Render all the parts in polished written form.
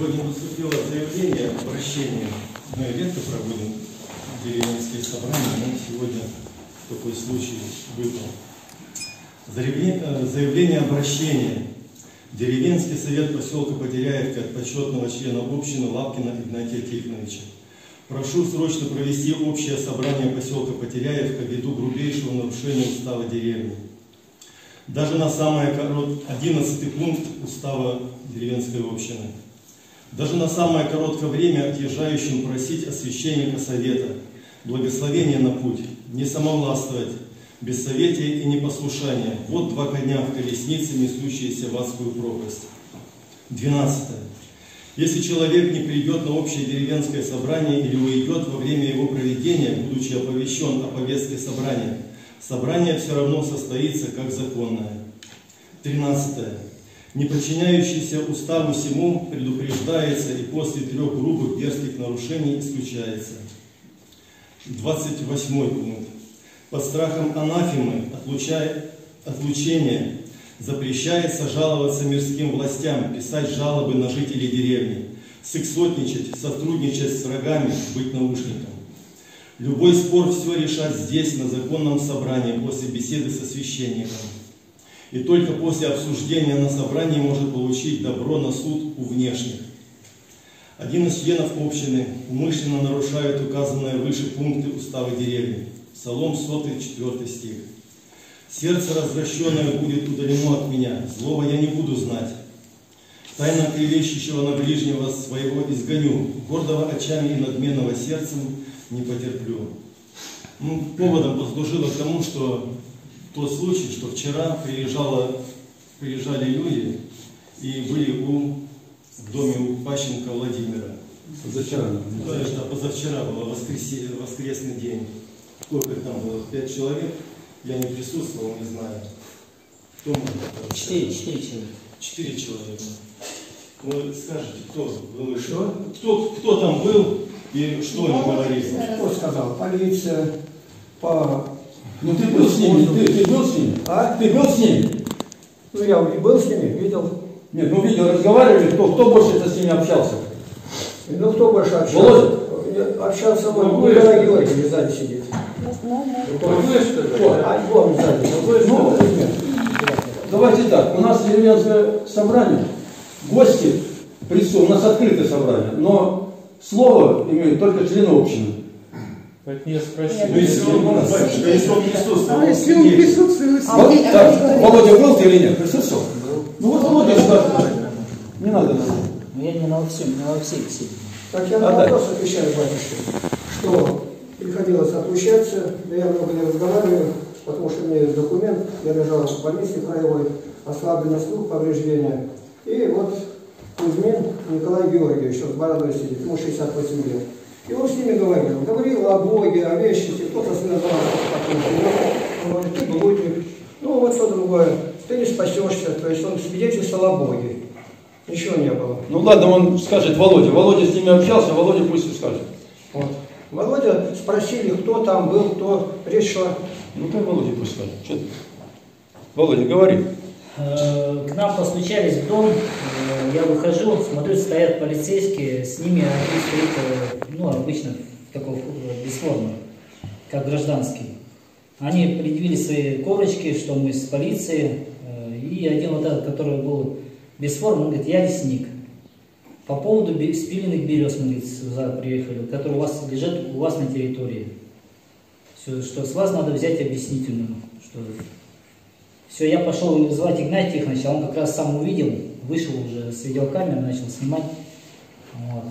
Сегодня поступило заявление, обращение. Мы редко проводим деревенские собрания, но сегодня такой случай выпал. Заявление обращения. Деревенский совет поселка Потеряевка от почетного члена общины Лапкина Игнатия Тихоновича. Прошу срочно провести общее собрание поселка Потеряевка ввиду грубейшего нарушения устава деревни. Даже на самое короткое 11 пункт устава деревенской общины. Даже на самое короткое время отъезжающим просить о священника совета, благословения на путь, не самовластвовать, бессоветие и непослушание. Вот два коня в колеснице, несущиеся в адскую пропасть. 12. Если человек не придет на общее деревенское собрание или уйдет во время его проведения, будучи оповещен о повестке собрания, собрание все равно состоится как законное. 13. Не подчиняющийся уставу всему предупреждается и после 3 грубых дерзких нарушений исключается. 28 пункт. Под страхом анафемы, отлучения, запрещается жаловаться мирским властям, писать жалобы на жителей деревни, сексотничать, сотрудничать с врагами, быть наушником. Любой спор все решать здесь, на законном собрании, после беседы со священником. И только после обсуждения на собрании может получить добро на суд у внешних. Один из членов общины умышленно нарушает указанные выше пункты устава деревни. Псалом 104 стих. «Сердце развращенное будет удалено от меня, злого я не буду знать. Тайно клевещущего на ближнего своего изгоню, гордого очами и надменного сердцем не потерплю». Ну, поводом послужило к тому, что тот случай, что вчера приезжали люди и были в доме у Пащенко Владимира. Позавчера. Да, позавчера было, воскресный день. Сколько там было? 5 человек. Я не присутствовал, не знаю. Кто мог? 4 человека. Вы скажете, кто был и что? Кто там был и что им говорили? Кто сказал? Полиция. Ну ты был с ними? Ты был с ними? А? Ты был с ними? Ну я был с ними, видел. Нет, ну видел, разговаривали, кто больше с ними общался? Ну кто больше общался? Общался мой Григорий Георгиевич сзади сидит. Давайте так, у нас деревенское собрание, гости присутствуют, у нас открытое собрание, но слово имеют только члены общины. Поэтому я спросил. Если он присутствовал. Если он присутствует, Володя был ты или нет? Присутствовал? Ну вот Володя сюда. Не надо. Я не на Алексей сидел. Так я на вопрос отвечаю, батюшка, что приходилось отлучаться, но я много не разговариваю, потому что у меня есть документ, я лежал в больнице краевой, ослабленный слух, повреждения. И вот Кузьмин Николай Георгиевич, он с бородой сидит, ему 68 лет. И он с ними говорил, о Боге, о вечности, кто-то с ним назвал, ты блудник, ну вот что другое, ты не спасешься, то есть он свидетельствовал о Боге. Еще не было. Ну ладно, он скажет Володя. Володя с ними общался, Володя пусть и скажет. Вот. Володя спросили, кто там был, кто решил. Ну ты Володя пусть скажет. Что ты? Володя, говори. К нам постучались в дом, я выхожу, смотрю, стоят полицейские, с ними они стоят, ну обычно такого бесформы, как гражданский. Они предъявили свои корочки, что мы с полиции, и один вот этот, который был без форм, он говорит, я лесник. По поводу спиленных берез, мы говорит, сюда приехали, которые у вас лежат у вас на территории. Все, что с вас надо взять объяснительную. Что... Все, я пошел звать Игнатия Тихоновича, он как раз сам увидел, вышел уже с видеокамеры, начал снимать. Вот.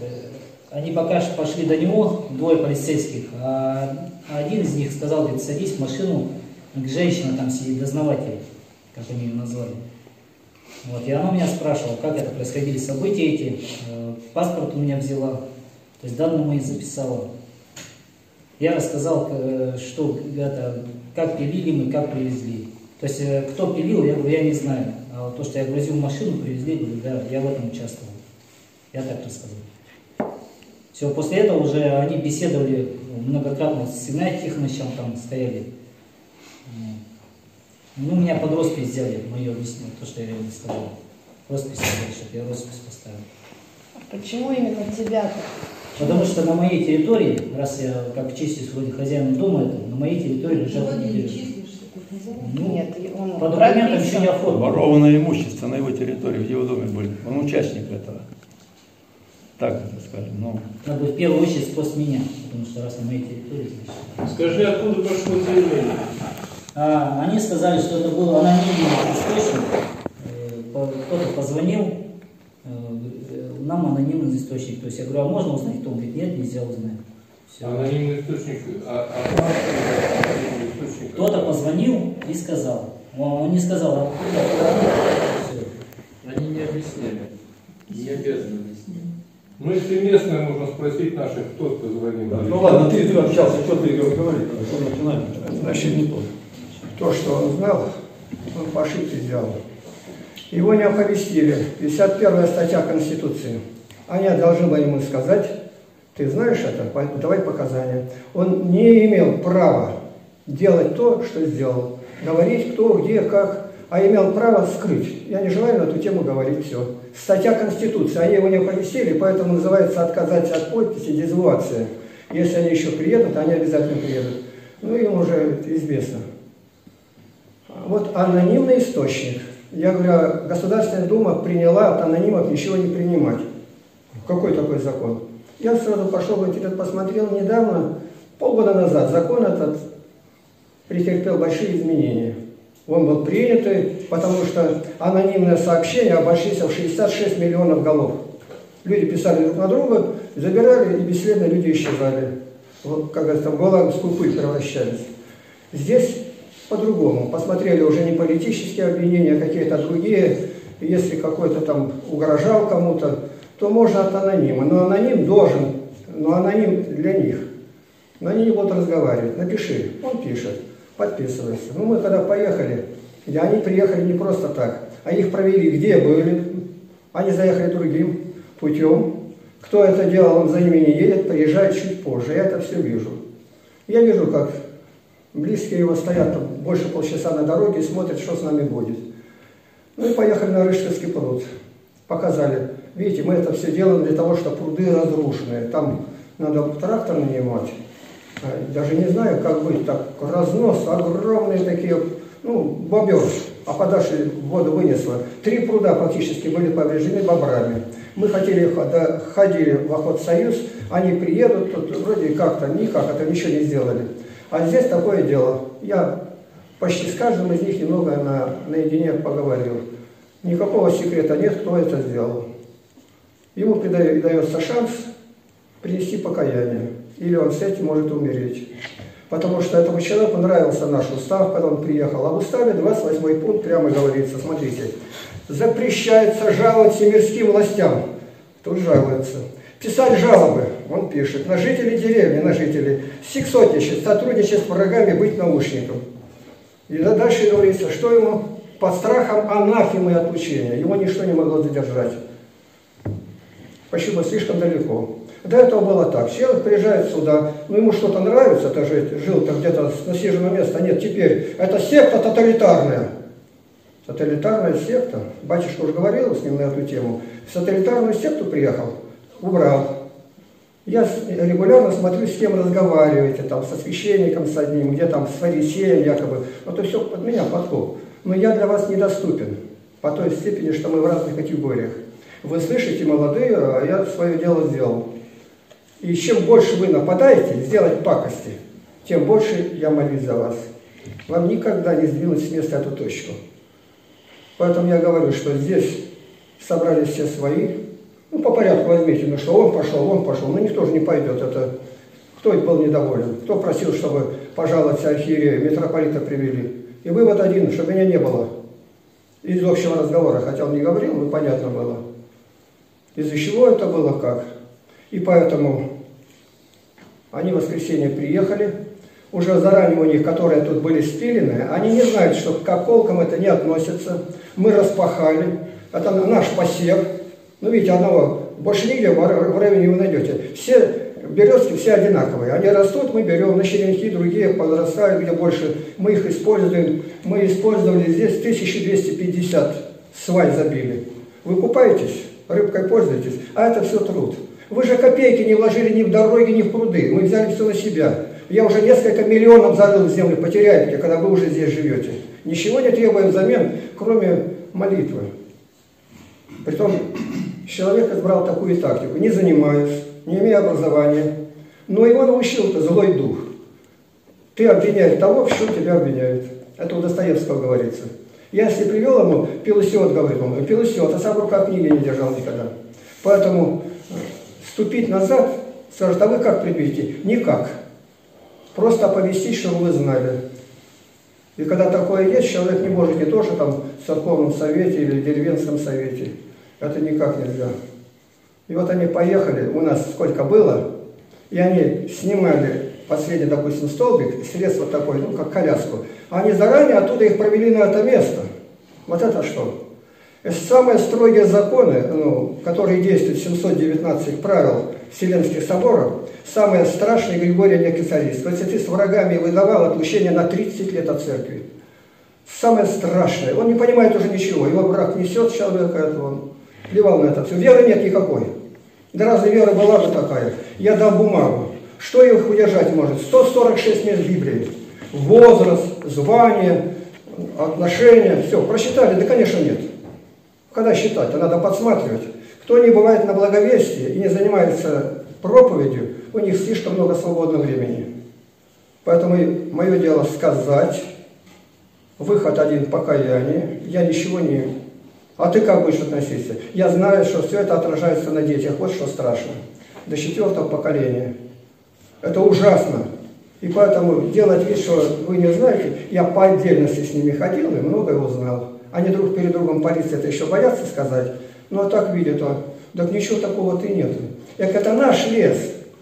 Они пока что пошли до него, двое полицейских, а один из них сказал, говорит, садись в машину, женщина там сидит, дознаватель, как они ее назвали. Вот, и она меня спрашивала, как это происходили события эти, паспорт у меня взяла, то есть данные мои записала. Я рассказал, что это, как пилили мы, как привезли. То есть кто пилил, я говорю, я не знаю. А вот то, что я грузил машину, привезли, говорю, да, я в этом участвовал. Я так рассказал. Все, после этого уже они беседовали многократно с Игнатием Тихоновичем, там стояли. Ну, меня под роспись взяли, но я объяснил то, что я не сказал. Роспись, чтобы я роспись поставил. Почему именно тебя-то? Потому что на моей территории, раз я как числюсь вроде хозяина дома, это, на моей территории лежат недвижимость. Нет, он по документам еще не оформлен. Ворованное имущество на его территории, в его доме были. Он участник этого. Так это скажем. Но... Надо в первую очередь спас меня, потому что раз на моей территории... Значит... Скажи, откуда пошло заявление? Они сказали, что это было анонимный источник. Кто-то позвонил, нам анонимный источник. То есть я говорю, а можно узнать, кто? Он говорит, нет, нельзя узнать. Все. Анонимный источник. Кто-то позвонил и сказал. Он не сказал, откуда. Они не объясняли. Не обязаны объяснять. Ну, если местное, можно спросить наших, кто позвонил. Да. Ну ладно, ты общался, что ты говорил, что начинаем. Значит, не то. То, что он знал, он по ошибке сделал. Его не оповестили. 51-я статья Конституции. Они должны были ему сказать, ты знаешь это, давай показания. Он не имел права делать то, что сделал. Говорить кто, где, как. А имел право скрыть. Я не желаю на эту тему говорить все. Статья Конституции. Они его не оповестили, поэтому называется отказать от подписи, дезавуация. Если они еще приедут, они обязательно приедут. Ну, им уже известно. Вот анонимный источник. Я говорю, Государственная Дума приняла от анонимов ничего не принимать. Какой такой закон? Я сразу пошел в интернет, посмотрел недавно, полгода назад. Закон этот претерпел большие изменения. Он был принятый, потому что анонимное сообщение обошлись в 66 миллионов голов. Люди писали друг на друга, забирали и бесследно люди исчезали. Вот, как говорится, голова в скупы превращались. Здесь по-другому. Посмотрели уже не политические обвинения, а какие-то другие. Если какой-то там угрожал кому-то, то можно от анонима. Но аноним должен, но аноним для них. Но они не будут разговаривать. Напиши. Он пишет. Подписывайся. Ну, мы когда поехали, они приехали не просто так, а их провели, где были. Они заехали другим путем. Кто это делал, он за ними не едет, приезжает чуть позже. Я это все вижу. Я вижу, как... Близкие его стоят там больше полчаса на дороге и смотрят, что с нами будет. Ну и поехали на Рыжковский пруд. Показали. Видите, мы это все делаем для того, что пруды разрушенные. Там надо трактор нанимать. Даже не знаю, как быть так. Разнос, огромные такие, ну, бобер. А подальше воду вынесло. 3 пруда фактически были повреждены бобрами. Мы хотели, ходили в Охотсоюз, они приедут, тут вроде как-то никак, это ничего не сделали. А здесь такое дело. Я почти с каждым из них немного наедине поговорил. Никакого секрета нет, кто это сделал. Ему дается шанс принести покаяние. Или он с этим может умереть. Потому что этому человеку нравился наш устав, когда он приехал. А в уставе 28 пункт прямо говорится, смотрите. Запрещается жаловаться мирским властям. Тут жалуется. Писать жалобы, он пишет, на жителей деревни, на жителей, сексотничать, сотрудничать с врагами, быть наушником. И дальше говорится, что ему под страхом анафемы от учения, его ничто не могло задержать. Почему слишком далеко. До этого было так, человек приезжает сюда, ну ему что-то нравится, это жить, жил-то где-то с насиженного места, нет, теперь, это секта тоталитарная. Тоталитарная секта, батюшка уже говорил с ним на эту тему, в тоталитарную секту приехал. Убрал. Я регулярно смотрю, с кем разговариваете, там, со священником, с одним, где там, с фарисеем, якобы. Вот и все под меня подкоп. Но я для вас недоступен, по той степени, что мы в разных категориях. Вы слышите, молодые, а я свое дело сделал. И чем больше вы нападаете, сделать пакости, тем больше я молюсь за вас. Вам никогда не сдвинуть с места эту точку. Поэтому я говорю, что здесь собрались все свои. Ну, по порядку возьмите, ну что он пошел, но никто же не пойдет, это кто был недоволен, кто просил, чтобы пожаловаться архиерею, митрополита привели. И вывод один, чтобы меня не было из общего разговора, хотя он не говорил, но понятно было, из-за чего это было, как. И поэтому они в воскресенье приехали, уже заранее у них, которые тут были спилены, они не знают, что к околкам это не относится, мы распахали, это наш посев. Ну, видите, одного больше нигде в районе вы найдете. Все березки, все одинаковые. Они растут, мы берем на черенки, другие подрастают, где больше. Мы их используем. Мы использовали здесь 1250 свай забили. Вы купаетесь? рыбкой пользуетесь, а это все труд. Вы же копейки не вложили ни в дороги, ни в пруды, мы взяли все на себя. Я уже несколько миллионов зарыл в землю Потеряевки, когда вы уже здесь живете. Ничего не требуем взамен, кроме молитвы. Притом, человек избрал такую тактику, не занимаюсь, не имея образования, но его научил-то злой дух. Ты обвиняешь того, в чем тебя обвиняют. Это у Достоевского говорится. Я если привел ему, Пелусиот говорит ему, Пелусиот, а сам в руках книги не держал никогда. Поэтому ступить назад, скажут, а вы как предвидите? Никак. Просто оповестить, чтобы вы знали. И когда такое есть, человек не может не то, что там в церковном совете или в деревенском совете. Это никак нельзя. И вот они поехали, у нас сколько было, и они снимали последний, допустим, столбик, срез вот такой, ну, как коляску. Они заранее оттуда их провели на это место. Вот это что? И самые строгие законы, ну, которые действуют, 719 правил Вселенских соборов, самые страшные Григория Некисарийского. Если ты с врагами выдавал отлучение на 30 лет от церкви. Самое страшное. Он не понимает уже ничего. Его враг несет человека, это он. Плевал на это все. Веры нет никакой. Да разве вера была бы такая? Я дал бумагу. Что их удержать может? 146 мест Библии. Возраст, звание, отношения. Все. Прочитали? Да, конечно, нет. Когда считать? А надо подсматривать. Кто не бывает на благовестии и не занимается проповедью, у них слишком много свободного времени. Поэтому мое дело сказать. Выход один – покаяние. Я ничего не... А ты как будешь относиться? Я знаю, что все это отражается на детях. Вот что страшно. До 4-го поколения. Это ужасно. И поэтому делать вид, что вы не знаете, я по отдельности с ними ходил и многое узнал. Они друг перед другом полиция это еще боятся сказать. Ну а так видят, а так ничего такого-то и нет. Так это наш лес.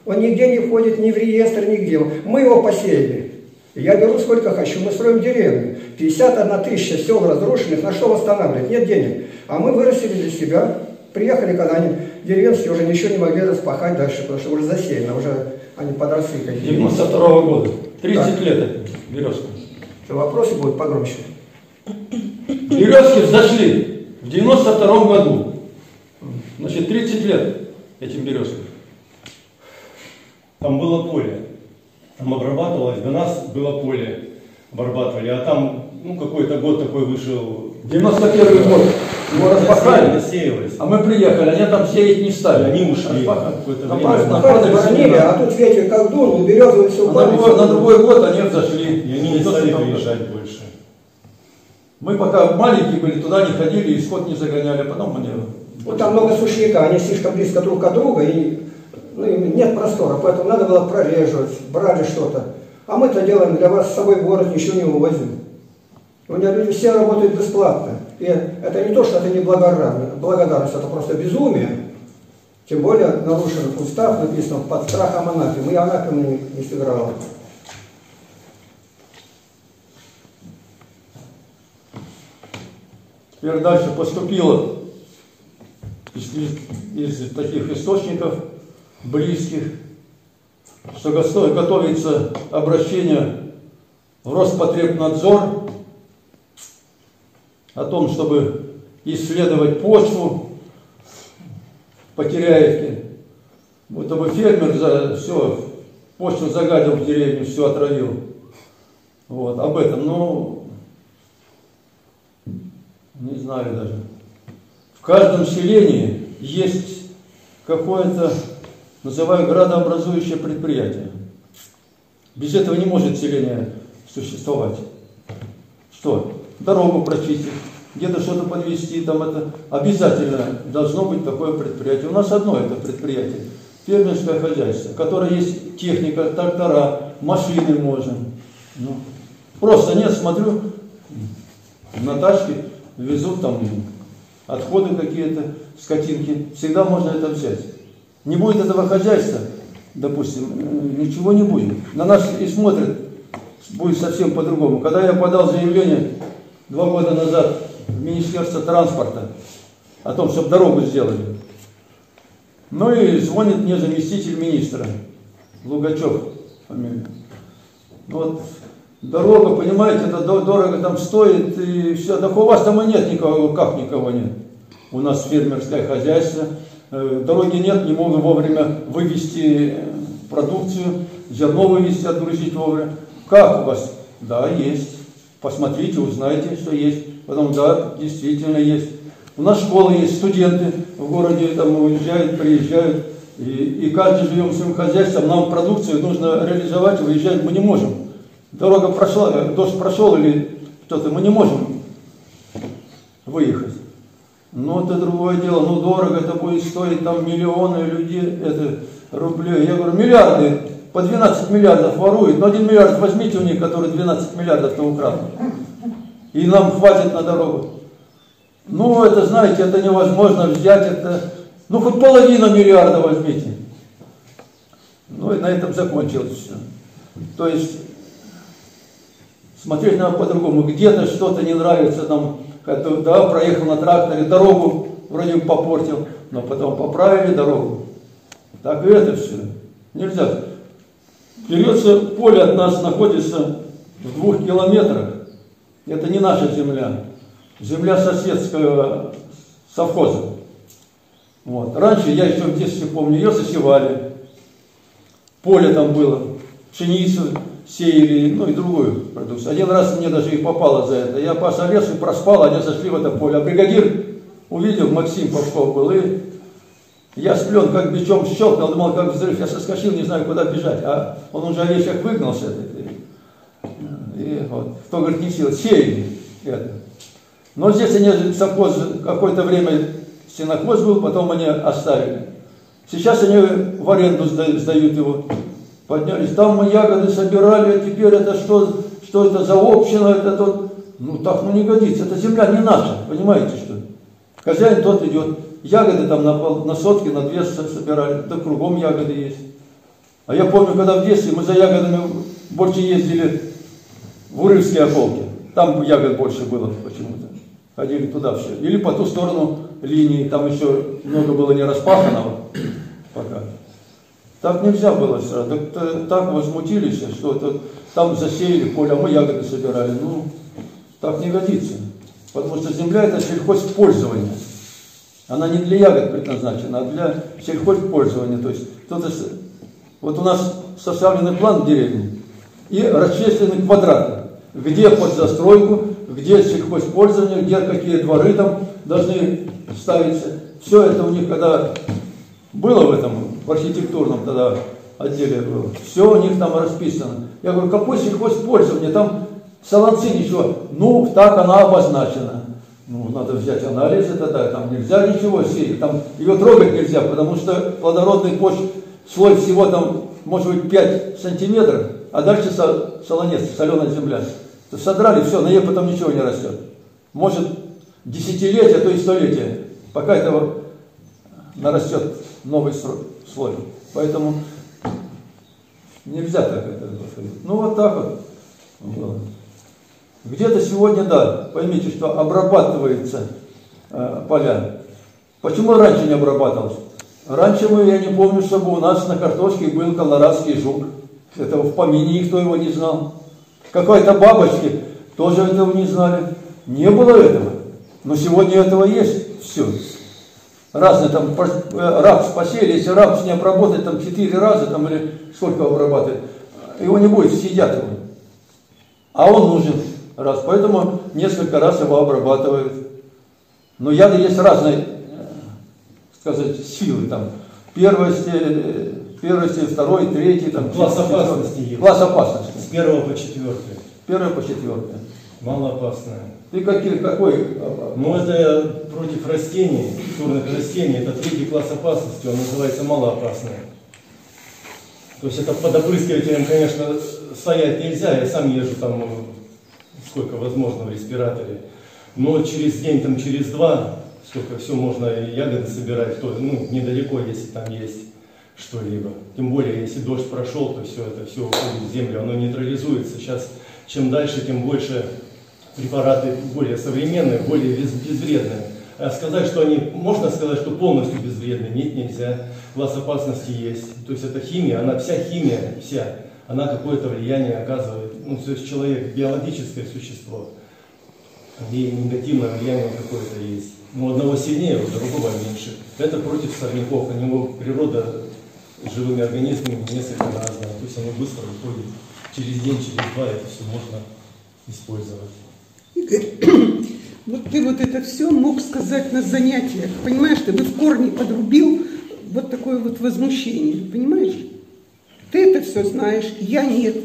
Он нигде не входит, ни в реестр, нигде. Мы его посеяли. Я беру сколько хочу, мы строим деревню. 51 000 сел разрушенных, на что восстанавливать? Нет денег. А мы вырастили для себя, приехали, когда они деревенские уже ничего не могли распахать дальше, потому что уже засеяно, уже они подросли какие-то. 92-го года, 30 лет березка. Что, вопросы будут погромче? Березки взошли в 92-м году. Значит, 30 лет этим березкам. Там было поле. Там обрабатывалось, до нас было поле, обрабатывали, а там, ну, какой-то год такой вышел. 91 год, его распахали, а мы приехали, они там сеять не стали, они ушли. А тут ветер как дул, березовый все упали. На другой год они зашли. И они не стали приезжать больше. Мы пока маленькие были, туда не ходили, и скот не загоняли, потом они... Вот там много сушняка, они слишком близко друг от друга, и... Ну, нет простора, поэтому надо было прореживать, брали что-то. А мы-то делаем для вас с собой в город, ничего не увозим. У меня люди все работают бесплатно. И это не то, что это не благодарность, это просто безумие. Тем более нарушен устав, написано под страхом анафемы. И анафема не сыграла. Теперь дальше поступило из таких источников близких, что готовится обращение в Роспотребнадзор о том, чтобы исследовать почву в Потеряевке. Будто бы фермер все, почву загадил в деревню, все отравил. Вот, об этом, ну, не знаю даже. В каждом селении есть какое-то, называю, градообразующее предприятие. Без этого не может селение существовать. Что? Дорогу прочистить, где-то что-то подвести, там это обязательно должно быть такое предприятие. У нас одно это предприятие, фермерское хозяйство, которое есть техника, трактора, машины можем. Ну, просто нет, смотрю, на тачке везут там отходы какие-то, скотинки, всегда можно это взять. Не будет этого хозяйства, допустим, ничего не будет. На нас и смотрят, будет совсем по-другому. Когда я подал заявление 2 года назад в Министерство транспорта о том, чтобы дорогу сделали, ну и звонит мне заместитель министра, Лугачев, фамилия. Вот, дорога, понимаете, это дорого там стоит, и все. Так у вас там и нет никого, как никого нет. у нас фермерское хозяйство, дороги нет, не могут вовремя вывести продукцию, зерно вывести, отгрузить вовремя. Как у вас? Да, есть. Посмотрите, узнайте, что есть. Потом, да, действительно есть. У нас школы есть, студенты в городе там уезжают, приезжают. И каждый живем своим хозяйством, нам продукцию нужно реализовать, выезжать мы не можем. Дорога прошла, дождь прошел или что-то, мы не можем выехать. Но это другое дело, ну дорого это будет стоить, там миллионы людей, это рублей. Я говорю, миллиарды, по 12 миллиардов воруют, но 1 миллиард возьмите у них, который 12 миллиардов-то украл. И нам хватит на дорогу. Ну это, знаете, это невозможно взять, это... Ну, хоть половину миллиарда возьмите. Ну, и на этом закончилось все. То есть, смотреть надо по-другому. Где-то что-то не нравится, там, да, проехал на тракторе, дорогу вроде попортил, но потом поправили дорогу. Так и это все. Нельзя. Берется поле от нас, находится в 2 километрах. Это не наша земля. Земля соседского совхоза. Вот. Раньше, я еще в детстве помню, ее засевали, поле там было, пшеницу сеяли, ну и другую продукцию. Один раз мне даже и попало за это. Я пас лес и проспал, они зашли в это поле. А бригадир увидел, Максим Пашков был, и я сплен, как бичом щелкнул, думал, как взрыв. Я соскочил, не знаю, куда бежать. А он уже о вещах выгнался. И вот, кто говорит, не сел, сеяли это. Но здесь они совхоз какое-то время... Сенокос был, потом они оставили. Сейчас они в аренду сдают его. Поднялись. Там мы ягоды собирали, а теперь это что это за община? Это тот. Ну так ну не годится. Это земля не наша, понимаете что? Хозяин тот идет. Ягоды там на сотки, на 2 собирали. Да кругом ягоды есть. А я помню, когда в детстве мы за ягодами больше ездили в Урывские околки. Там ягод больше было почему-то. Ходили туда все. Или по ту сторону линии, там еще много было не распаханного пока. Так нельзя было сразу. Так возмутились, что это, там засеяли поле, а мы ягоды собирали. Ну, так не годится. Потому что земля это сельхозпользование. Она не для ягод предназначена, а для сельхозпользования. То есть, кто-то... Вот у нас составленный план деревни и расчислены квадраты. Где под застройку, где сельхозпользование, где какие дворы там должны ставиться. Все это у них когда было в этом, в архитектурном тогда отделе было, все у них там расписано. Я говорю, какой сельхозпользование, там солонцы ничего. Ну, так она обозначена. Ну, надо взять анализ, это да, там нельзя ничего сеять, там ее трогать нельзя, потому что плодородный почв, слой всего там, может быть, 5 сантиметров, а дальше солонец, соленая земля. Содрали, все, на ней потом ничего не растет. Может, десятилетия, а то и столетия, пока этого нарастет новый слой. Поэтому нельзя так это говорить. Ну, вот так вот. Вот. Где-то сегодня, да, поймите, что обрабатываются поля. Почему раньше не обрабатывалось? Раньше я не помню, чтобы у нас на картошке был колорадский жук. Этого в помине никто его не знал. Какой-то бабочки тоже этого не знали. Не было этого. Но сегодня этого есть. Все. Разные там рапс посели. Если рапс не обработать там 4 раза, там или сколько обрабатывает, его не будет, съедят его. А он нужен раз. Поэтому несколько раз его обрабатывают. Но яды есть разные, сказать, силы там. Первости, второй, третий, там, класс опасности. Класс опасности. С 1 по 4. 1 по 4. Малоопасная. Ты какой? Ну, это против растений, культурных растений. Это 3-й класс опасности, он называется малоопасная. То есть это под опрыскивателем, конечно, стоять нельзя. Я сам езжу там, сколько возможно, в респираторе. Но через день, там, через 2, сколько все можно ягоды собирать, то, ну, недалеко, если там есть что-либо. Тем более, если дождь прошел, то все это все уходит в землю, оно нейтрализуется. Сейчас, чем дальше, тем больше препараты более современные, более безвредные. А сказать, что они, можно сказать, что полностью безвредны? Нет, нельзя. Класс опасности есть. То есть это химия, она вся химия, вся, она какое-то влияние оказывает. Ну, то есть человек биологическое существо, и негативное влияние какое-то есть. у одного сильнее, у другого меньше. Это против сорняков, у него природа с живыми организмами несколько разная, то есть оно быстро уходит. Через день, через два это все можно использовать. Игорь, вот ты вот это все мог сказать на занятиях, понимаешь, ты бы в корне подрубил вот такое вот возмущение, понимаешь? Ты это все знаешь, я нет.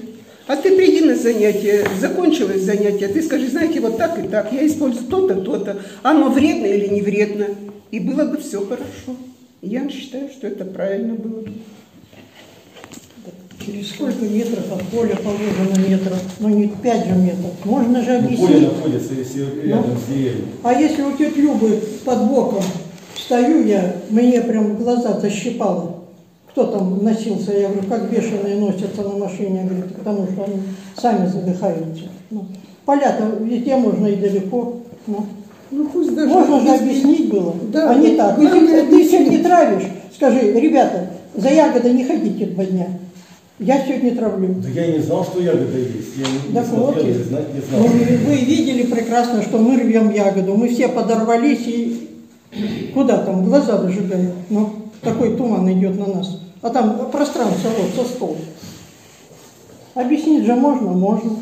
А ты приди на занятие, закончилось занятие, ты скажи, знаете, вот так и так, я использую то-то, то-то, оно вредно или не вредно, и было бы все хорошо. Я считаю, что это правильно было. Через сколько метров от поля положено метров? Ну не 5 же метров. Можно же объяснить. Поле находится, если рядом с деревьями. А если у тети Любы под боком стою я, мне прям глаза защипало. Кто там носился? Я говорю, как бешеные носятся на машине, говорит, потому что они сами задыхаются. Ну, поля-то везде можно и далеко. Ну, пусть даже можно же объяснить было, да, а не так. Если ты всех не травишь, скажи, ребята, за ягодой не ходите 2 дня. Я сегодня травлю. Да я не знал, что ягода есть. Я не, да не вот смотрел, и знать не знал. Вы видели прекрасно, что мы рвем ягоду. Мы все подорвались и куда там, глаза выжигаем. Ну, такой туман идет на нас. А там пространство вот со стол. Объяснить же можно? Можно.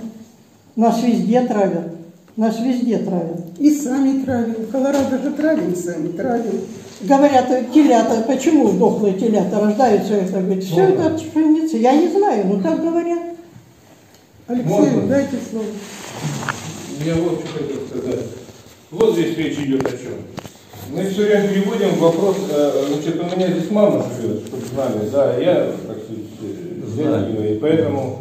Нас везде травят. Нас везде травят. И сами травим. Колорадо же травим, сами травим. Говорят, телята, почему дохлые телята рождаются, это говорит, все это от пшеницы. Я не знаю, но так говорят. Алексей, дайте слово. Я вот что хотел сказать. Вот здесь речь идет о чем. Мы все время переводим вопрос, значит, у меня здесь мама живет, чтобы с нами, да, я практически знаю, и поэтому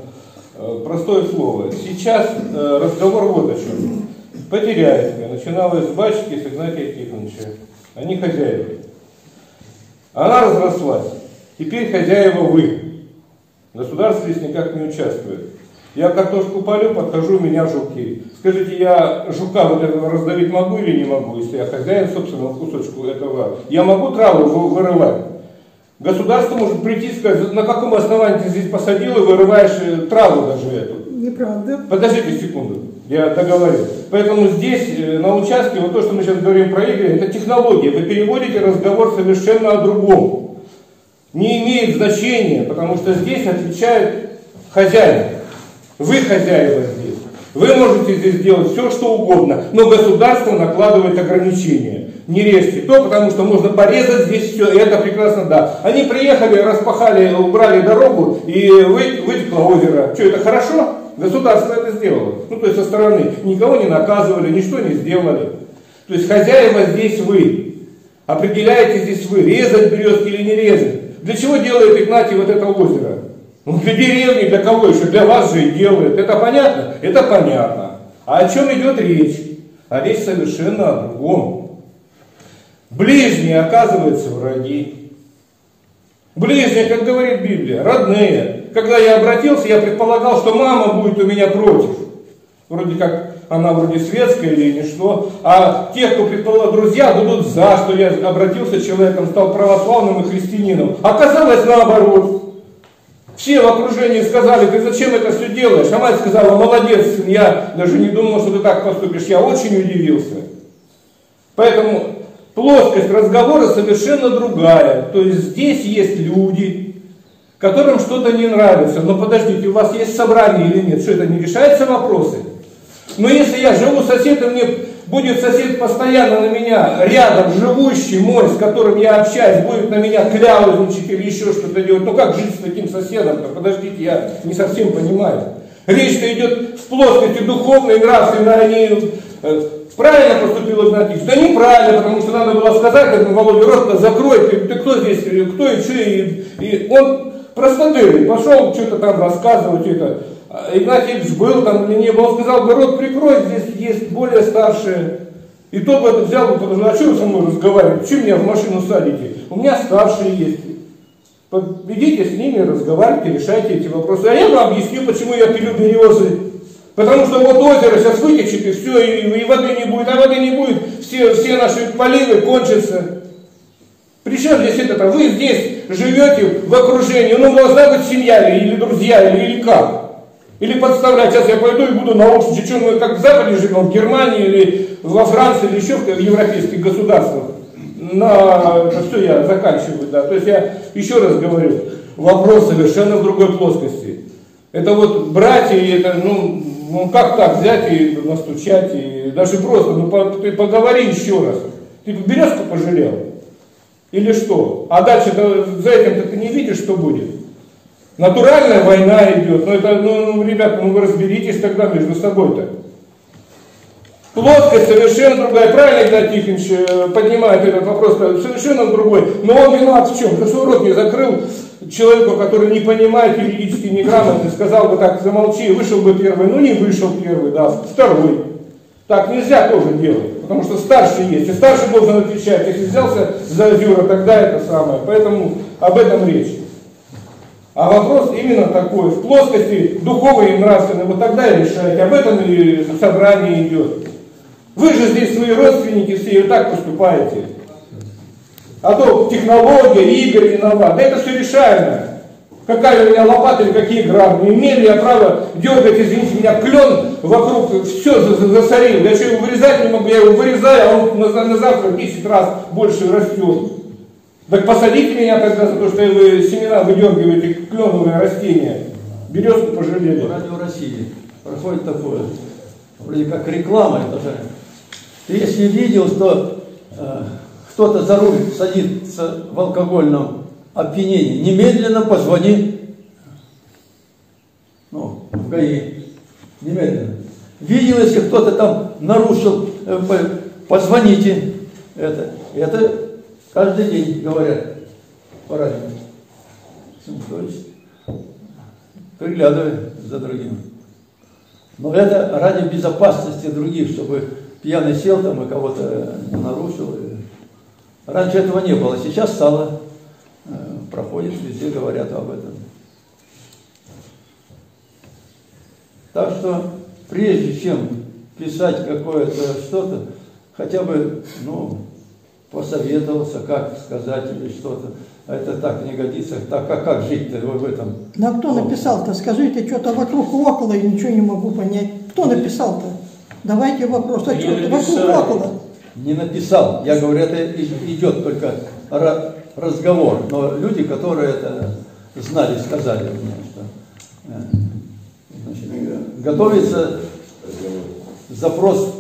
простое слово. Сейчас разговор вот о чем. Потеряевка начиналась с бачки с Игнатия Тихоновича. Они хозяева. Она разрослась. Теперь хозяева вы. Государство здесь никак не участвует. Я картошку полю, подхожу, меня жуки. Скажите, я жука вот этого раздавить могу или не могу, если я хозяин собственного кусочку этого? Я могу траву вырывать? Государство может прийти и сказать, на каком основании ты здесь посадил и вырываешь траву даже эту? Неправда. Подождите секунду. Я договорил. Поэтому здесь, на участке, вот то, что мы сейчас говорим про Игоря, это технология. Вы переводите разговор совершенно о другом. Не имеет значения, потому что здесь отвечает хозяин. Вы хозяева здесь. Вы можете здесь делать все, что угодно, но государство накладывает ограничения. Не режьте то, потому что можно порезать здесь все, и это прекрасно, да. Они приехали, распахали, убрали дорогу, и вытекло озеро. Что, это хорошо? Государство это сделало. Ну, то есть со стороны. Никого не наказывали, ничто не сделали. То есть хозяева здесь вы. Определяете здесь вы, резать березки или не резать. Для чего делает Игнатий вот это озеро? Ну, для деревни, для кого еще? Для вас же и делает. Это понятно? Это понятно. А о чем идет речь? А речь совершенно о другом. Ближние, оказывается, враги. Ближние, как говорит Библия, родные. Когда я обратился, я предполагал, что мама будет у меня против. Вроде как она вроде светская или ничто. А те, кто предполагал, друзья, будут за, что я обратился человеком, стал православным и христианином. Оказалось наоборот. Все в окружении сказали, ты зачем это все делаешь? А мать сказала, молодец, сын, я даже не думал, что ты так поступишь. Я очень удивился. Поэтому плоскость разговора совершенно другая. То есть здесь есть люди, которым что-то не нравится. Но подождите, у вас есть собрание или нет? Что это, не решаются вопросы? Но если я живу с соседом, мне будет сосед постоянно на меня, рядом живущий мой, с которым я общаюсь, будет на меня кляузу учить или еще что-то делать. Ну как жить с таким соседом-то? Подождите, я не совсем понимаю. Речь-то идет в плоскости духовной, нравственной. Правильно поступил Игнатьевич? Да неправильно, потому что надо было сказать этому Володе, просто закрой, ты кто здесь, кто и что, и он... Простодырый, пошел что-то там рассказывать, это. Игнатьевич был там или не был, он сказал, город прикрой, здесь есть более старшие. И тот бы это взял, потому что, а что вы со мной разговариваете, что меня в машину садите? У меня старшие есть. Идите с ними, разговаривайте, решайте эти вопросы. А я вам объясню, почему я пилю березы. Потому что вот озеро сейчас вытечет, и все, и воды не будет, а воды не будет, все наши поливы кончатся. Причем здесь это, вы здесь живете в окружении, ну должна быть семья или друзья, или как? Или подставлять, сейчас я пойду и буду научить, что мы как в Западе живем, в Германии или во Франции, или еще в европейских государствах. Все, я заканчиваю, да. То есть я еще раз говорю, вопрос совершенно в другой плоскости. Это вот братья, это, ну как так взять и настучать, и даже просто, ты поговори еще раз. Ты березку пожалел? Или что? А дальше за этим ты не видишь, что будет. Натуральная война идет, но это, ребята, вы разберитесь тогда между собой-то. Плоскость совершенно другая, правильно Игнатий Тихонович поднимает этот вопрос, совершенно другой, но он виноват в чем? Потому что урок не закрыл человеку, который не понимает юридически неграмотно, сказал бы так, замолчи, вышел бы первый, не вышел первый, да, второй. Так нельзя тоже делать, потому что старший есть, и старший должен отвечать, если взялся за дюра, тогда это самое, поэтому об этом речь. А вопрос именно такой, в плоскости духовной и нравственной, вот тогда и решайте, об этом и собрание идет. Вы же здесь свои родственники все и так поступаете. А то технология, Игорь виноват, да это все решаемо. Какая у меня лопата или какие граммы, имею ли я право дергать, извините меня, клен вокруг, все засорил, я что, его вырезать не могу, я его вырезаю, а он на завтра в 10 раз больше растет. Так посадите меня тогда за то, что вы семена выдергиваете, кленовые растения. Березку пожалели. В Радио России проходит такое, вроде как реклама, это же. Ты если видел, что кто-то за руль садится в алкогольном опьянении, немедленно позвони в ГАИ. Немедленно. Видел, если кто-то там нарушил, позвоните. Это каждый день говорят по радио. Приглядывай за другим. Но это ради безопасности других, чтобы пьяный сел там и кого-то нарушил. Раньше этого не было, сейчас стало. Проходит, везде говорят об этом. Так что, прежде чем писать какое-то что-то, хотя бы, посоветовался, как сказать или что-то. А это так не годится. Так, а как жить-то в этом? Но кто написал-то? Скажите, что-то вокруг около, и ничего не могу понять. Кто написал-то? Давайте вопрос. А что вокруг около? Не написал. Я говорю, это идет только разговор. Но люди, которые это знали, сказали мне, что готовится запрос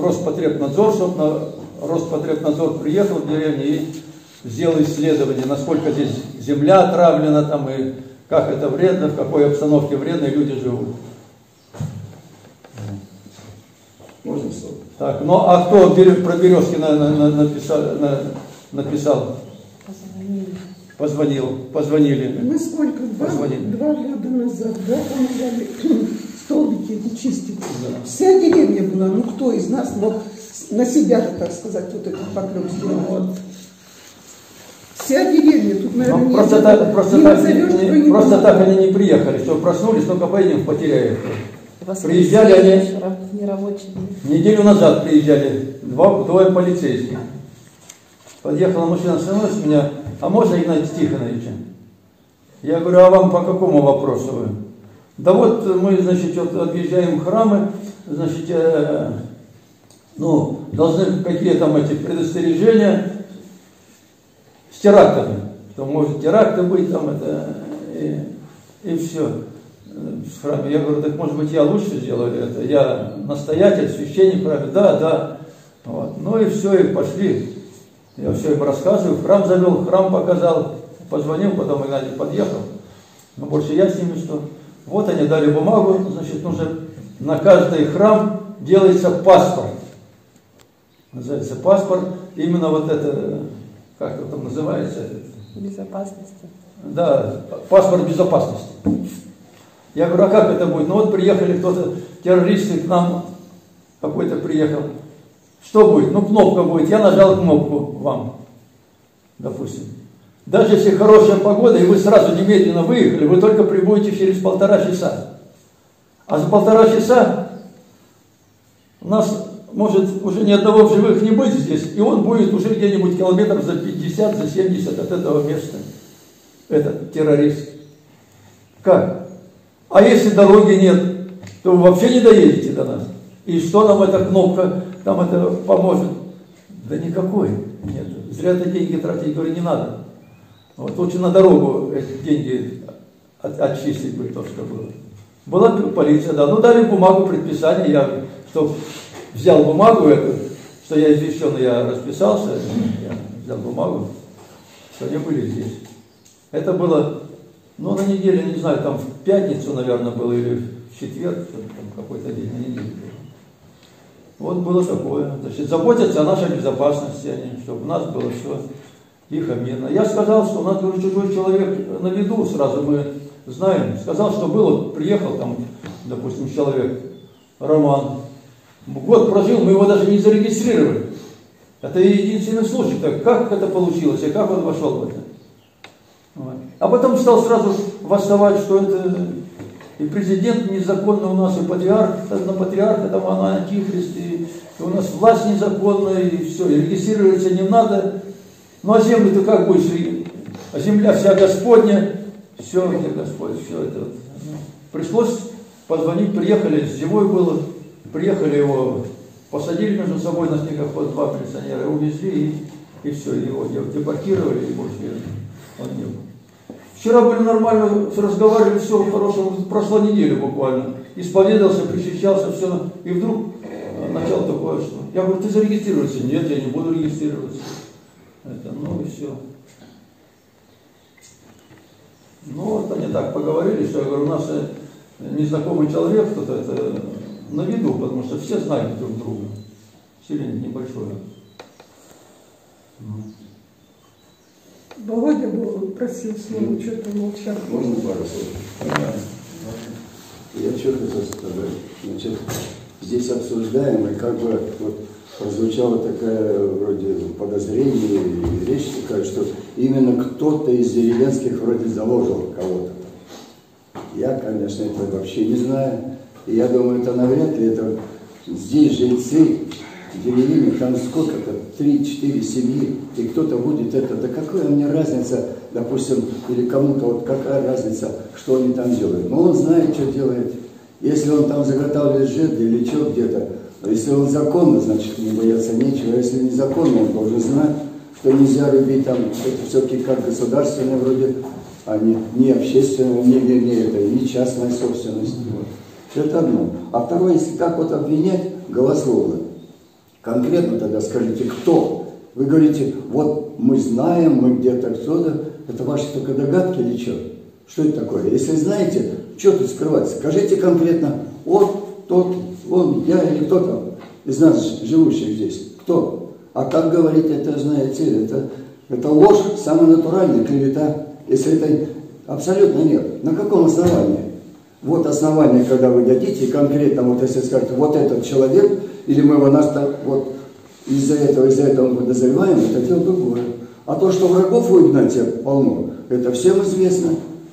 Роспотребнадзор, чтобы Роспотребнадзор приехал в деревню и сделал исследование, насколько здесь земля отравлена, там, и как это вредно, в какой обстановке вредно люди живут. Можно слово? Так, а кто про березки написал? Позвонили. Мы сколько? Два года назад, да, помогали столбики чистить. Да. Вся деревня была, кто из нас мог на себя, так сказать, вот этот поклеп сделать. Вся деревня тут, наверное, просто так они не приехали, что проснулись, только поедем в Потеряевку. Приезжали они, неделю назад приезжали, двое полицейских. Подъехала машина, остановилась меня, а можно Игнатия Тихоновича? Я говорю, а вам по какому вопросу вы? Да вот мы, значит, вот объезжаем храмы, значит, должны какие там эти предостережения с терактами. Что может теракты быть там, это, и все. С храмом. Я говорю, так может быть я лучше сделаю это. Я настоятель, священник храма, да. Вот. И все, и пошли. Я все им рассказываю, в храм завел, храм показал, позвонил, потом Игнатий подъехал. Но больше я с ними что. Вот они дали бумагу, значит, нужно на каждый храм делается паспорт. Называется паспорт. Именно вот это, как это там называется? Безопасности. Да, паспорт безопасности. Я говорю, а как это будет? Вот приехали кто-то, террористы к нам, какой-то приехал. Что будет? Кнопка будет. Я нажал кнопку вам, допустим. Даже если хорошая погода, и вы сразу немедленно выехали, вы только прибудете через 1,5 часа. А за 1,5 часа у нас может уже ни одного в живых не быть здесь, и он будет уже где-нибудь километров за 50, за 70 от этого места. Этот террорист. Как? А если дороги нет, то вы вообще не доедете до нас. И что нам эта кнопка, нам это поможет? Да никакой. Нет. Зря ты деньги тратить, говорю, не надо. Вот лучше на дорогу эти деньги отчистить бы то, что было. Была полиция, да. Ну, дали бумагу, предписание, я чтоб взял бумагу эту, что я извещен, я расписался, я взял бумагу, что они были здесь. Это было, ну, на неделю, не знаю, там в пятницу, наверное, было, или в четверг, какой-то день на неделю. Вот было такое. Значит, заботятся о нашей безопасности, они, чтобы у нас было все тихо, мирно. Я сказал, что у нас уже чужой человек на виду, сразу мы знаем. Сказал, что было, приехал там, допустим, человек, Роман. Год прожил, мы его даже не зарегистрировали. Это единственный случай. Так как это получилось, и как он вошел в это? Вот. А потом стал сразу восставать, что это и президент незаконно у нас, и патриарх, на патриарха там она антихрист, и у нас власть незаконная, и все, и регистрироваться не надо. Ну а землю-то как будешь? А земля вся Господня, все это Господь, все это. Пришлось позвонить, приехали, зимой было. Приехали его, посадили между собой на снегоход, два милиционера увезли, и все, его депортировали, и больше он не был. Вчера были нормально, разговаривали, все хорошо, прошла неделя буквально. Исповедался, причащался, все, и вдруг начало такое, что я говорю, ты зарегистрируешься? Нет, я не буду регистрироваться. Это, ну и все. Ну вот они так поговорили, что я говорю, у нас незнакомый человек, кто-то это... на виду, потому что все знают друг друга. Селение небольшое. Володя просил слово, что-то молчал. Можно пару слов? Понятно. Я что-то хотел сказать. Значит, здесь обсуждаем, и как бы вот прозвучала такая вроде подозрение, и речь такая, что именно кто-то из деревенских вроде заложил кого-то. Я, конечно, этого вообще не знаю. И я думаю, это навряд ли, это здесь жильцы, деревни, там сколько-то, 3-4 семьи, и кто-то будет это, да какая мне разница, допустим, или кому-то, вот какая разница, что они там делают. Но он знает, что делает. Если он там заготавливает жертвы или что где-то, если он законно, значит, не бояться нечего, а если незаконно, он должен знать, что нельзя рубить там, это все-таки как государственное вроде, а не общественное, не это, не частная собственность. Это одно. А второе, если так вот обвинять голословно, конкретно тогда скажите, кто? Вы говорите, вот мы знаем, мы где-то кто-то, это ваши только догадки или что? Что это такое? Если знаете, что тут скрывать, скажите конкретно, вот тот, он, я или кто там из нас живущих здесь, кто? А как говорить, это знаете, это ложь, самая натуральная клевета, если это абсолютно нет. На каком основании? Вот основание, когда вы дадите, и конкретно, вот если скажете, вот этот человек, или мы его нас так, вот из-за этого мы подозреваем, это дело другое. А то, что врагов у Игнатия полно, это всем известно.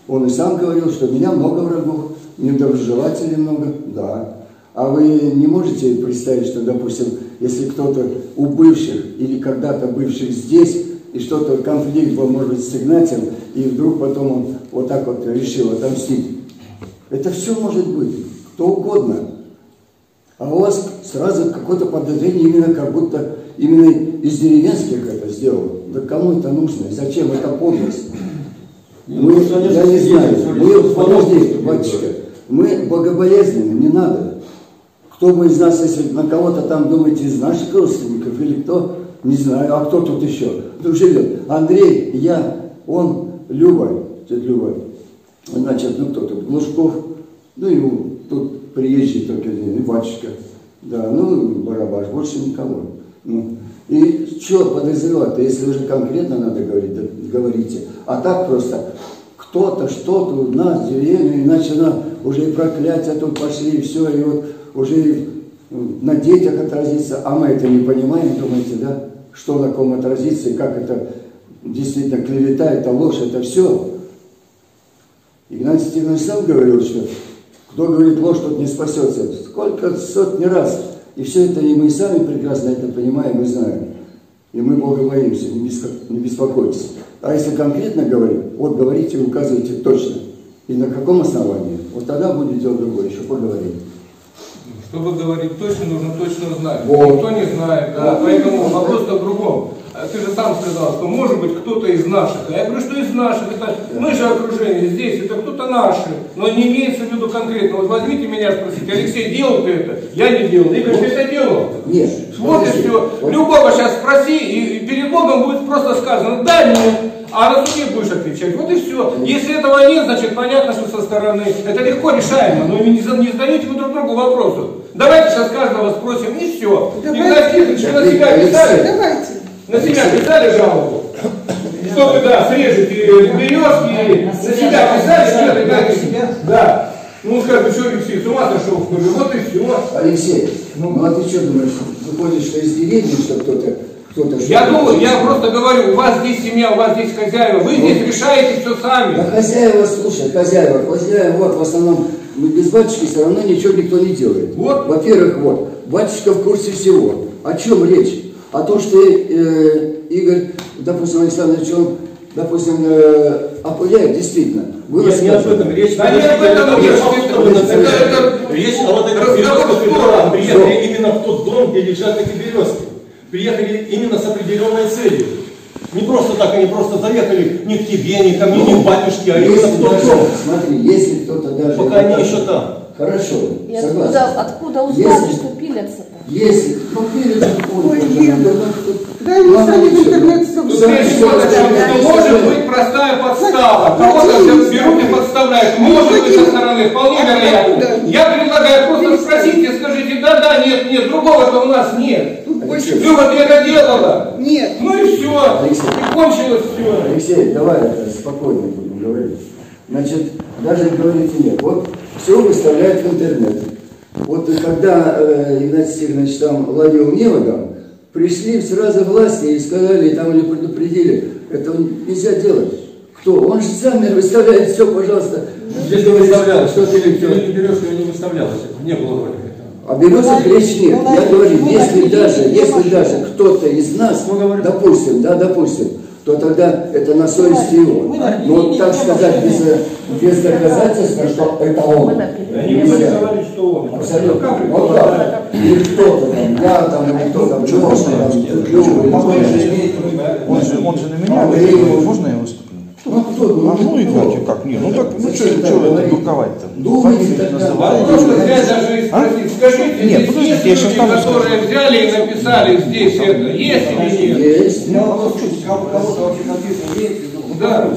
Он и сам говорил, что у меня много врагов, недоброжелателей много, да. А вы не можете представить, что, допустим, если кто-то у бывших или когда-то бывших здесь, и что-то конфликт был, может быть, с Игнатием, и вдруг потом он вот так вот решил отомстить. Это все может быть, кто угодно. А у вас сразу какое-то подозрение, именно как будто именно из деревенских это сделал. Да кому это нужно? Зачем это подлость? Мы, я не знаю. Подожди, батюшка. Мы богобоязненны, не надо. Кто бы из нас, если на кого-то там думаете, из наших родственников или кто, не знаю, а кто тут еще? Тут живет Андрей, я, он, Люба, тетя Люба. Значит, ну кто-то, Глушков, ну и тут приезжий только один, батюшка, да, ну Барабаш, больше никого. Ну, и что подозревать-то, если уже конкретно надо говорить, да, говорите. А так просто кто-то, что-то у нас, деревня, иначе она уже и проклятие тут пошли, и все, и вот уже и на детях отразится, а мы это не понимаем, думаете, да, что на ком отразится, и как это действительно клевета, это ложь, это все. Игнатий Тихонович сам говорил, что кто говорит ложь, тот не спасется. Сколько сотни раз. И все это и мы сами прекрасно это понимаем и знаем. И мы Бога боимся, не беспокойтесь. А если конкретно говорить, вот говорите и указывайте точно. и на каком основании. Вот тогда будет дело другое, еще поговорим. Чтобы говорить точно, нужно точно знать. Вот. Никто не знает, да. Вот. Поэтому вопрос-то в другом. Ты же сам сказал, что может быть кто-то из наших. А я говорю, что из наших. Это, мы же окружение здесь, это кто-то наши. Но не имеется в виду конкретно. Вот возьмите меня, спросите, Алексей, делал ты это? Я не делал. Игорь, ты это делал? Нет. Вот и все. Любого сейчас спроси, и перед Богом будет просто сказано, да, нет. А на суде будешь отвечать. Вот и все. Если этого нет, значит понятно, что со стороны. Это легко решаемо, но не задаете вы друг другу вопросу. Давайте сейчас каждого спросим, и все. Давайте. На себя писали жалобу? Что вы, да, срежете березки, на себя писали, что ты, да. Ну, скажем, что, Алексей, с ума сошел, вот и все. Алексей, ну а ты что думаешь, выходишь, что из деревни, что кто-то... Я думаю, я просто говорю, у вас здесь семья, у вас здесь хозяева, вы здесь решаете все сами. Да хозяева, слушай, хозяева, вот, в основном, без батюшки все равно ничего никто не делает. Вот. Во-первых, вот, батюшка в курсе всего. О чем речь? А то, что Игорь, допустим, Александрович, он, допустим, опыляет, действительно. Нет, не об этом речь. Да не об этом речь. Речь о вот этих березках, которые приехали именно в тот дом, где лежат эти березки. Приехали именно с определенной целью. Не просто так, они просто заехали ни к тебе, ни ко мне, ни к батюшке, а именно в тот дом. Смотри, если кто-то даже... Пока они еще там. Хорошо, согласен. Откуда узнали, что пилятся? Если кто пилится, да и мы сами в интернете собственно. Может быть простая подстава. Кого-то берут и подставляют. Может быть со стороны, вполне вероятно. Я предлагаю просто спросите, скажите, да, нет, нет, другого-то у нас нет. Люба, ты это делала? Нет. Ну и все, кончилось все. Алексей, давай спокойно будем говорить. Значит, даже говорить нет. Вот все выставляют в интернет. Вот когда Игнатий Тихонович там ладил неводом, пришли сразу власти и сказали, там или предупредили, это нельзя делать. Кто? Он же замер, выставляет все, пожалуйста. Здесь не выставлялось. Что ты не берешь, ее не выставлялось. Не было этого. А березок речь нет. Я говорю, если даже кто-то из нас, допустим, да, допустим, то тогда это на совести его. Но так сказать, без доказательства, что это он. Они не сказали, что он. Абсолютно. Вот так. И кто-то там, я там, или кто там, чувашка там, он же на меня, можно я выступлю? Ну, кто? Ну, Игнатий, как? Нет, ну, так, ну, что это дуковать-то? Думайте тогда. А то, что я даже и спросил, скажите, здесь есть люди, которые взяли и написали здесь это, есть или нет? Есть. У меня вопрос, что кого-то вообще написано, есть? Да,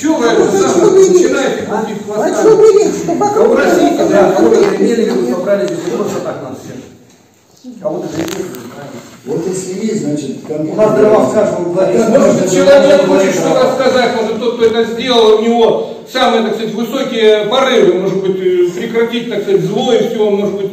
чего вы начинаете крутить хвостами? А что вы есть? Попросите, да, кого-то имели, вы собрали, просто так нам всем. Кого-то заявили. Вот если есть, значит, там... У нас дрова в каждом дворе. Может, человек хочет что рассказать, может, тот, кто это сделал, у него самые, так сказать, высокие порывы, может быть, прекратить, так сказать, зло и все, может быть...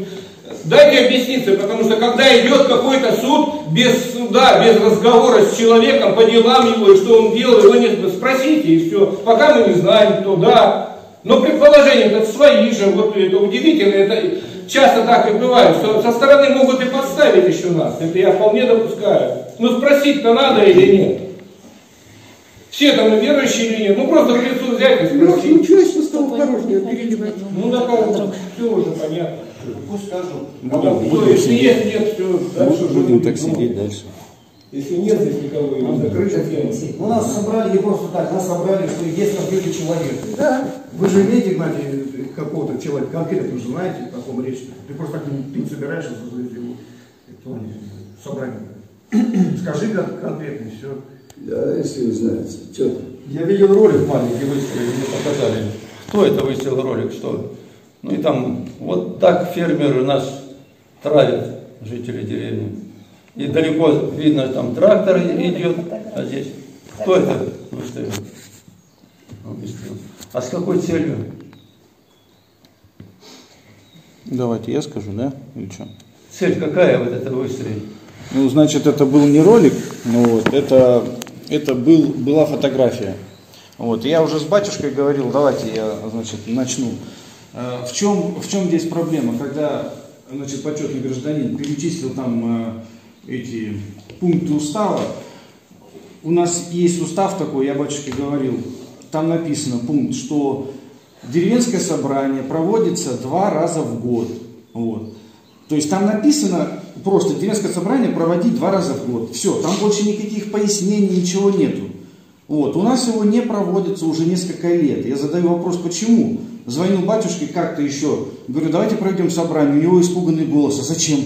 Дайте объясниться, потому что, когда идет какой-то суд, без суда, без разговора с человеком, по делам его, и что он делал, его нет, спросите, и все. Пока мы не знаем, кто, да. Но предположения это свои же, вот это удивительно, это... Часто так и бывает, что со стороны могут и подставить еще нас, это я вполне допускаю. Но спросить-то надо или нет? Все там верующие или нет? Ну просто в лицо взять и спросить. Ну ничего, если стало порожнее переливать. Ну да, все уже понятно. Пусть скажу. Ну, да, если есть, нет, все. Дальше будем так сидеть дальше. Если нет здесь никого, его закрыть отъемся. Ну нас собрали не просто так, нас собрали, что есть конкретный человек. Да. Вы же видите, Игнатий, какого-то человека конкретно уже знаете, о ком речь. Ты просто так не собираешься создать его собрание. Скажи конкретно все. Да, если вы знаете. Че? Я видел ролик маленький, выстрелил, мне показали. Кто это выстрелил ролик, что? Ну и там вот так фермеры нас травят, жители деревни. И далеко видно, там трактор идет, а здесь кто это выставил? А с какой целью? Давайте я скажу, да? Или что? Цель какая вот это выстрел? Ну, значит, это был не ролик, ну, вот, это была фотография. Вот, я уже с батюшкой говорил, давайте я, значит, начну. В чем здесь проблема? Когда, значит, почетный гражданин перечислил там... эти пункты устава, у нас есть устав такой, я батюшке говорил, там написано пункт, что деревенское собрание проводится 2 раза в год. Вот. То есть там написано просто деревенское собрание проводить 2 раза в год. Все, там больше никаких пояснений, ничего нету. Вот. У нас его не проводится уже несколько лет. Я задаю вопрос, почему? Звонил батюшке как-то еще, говорю, давайте пройдем собрание. У него испуганный голос, а зачем?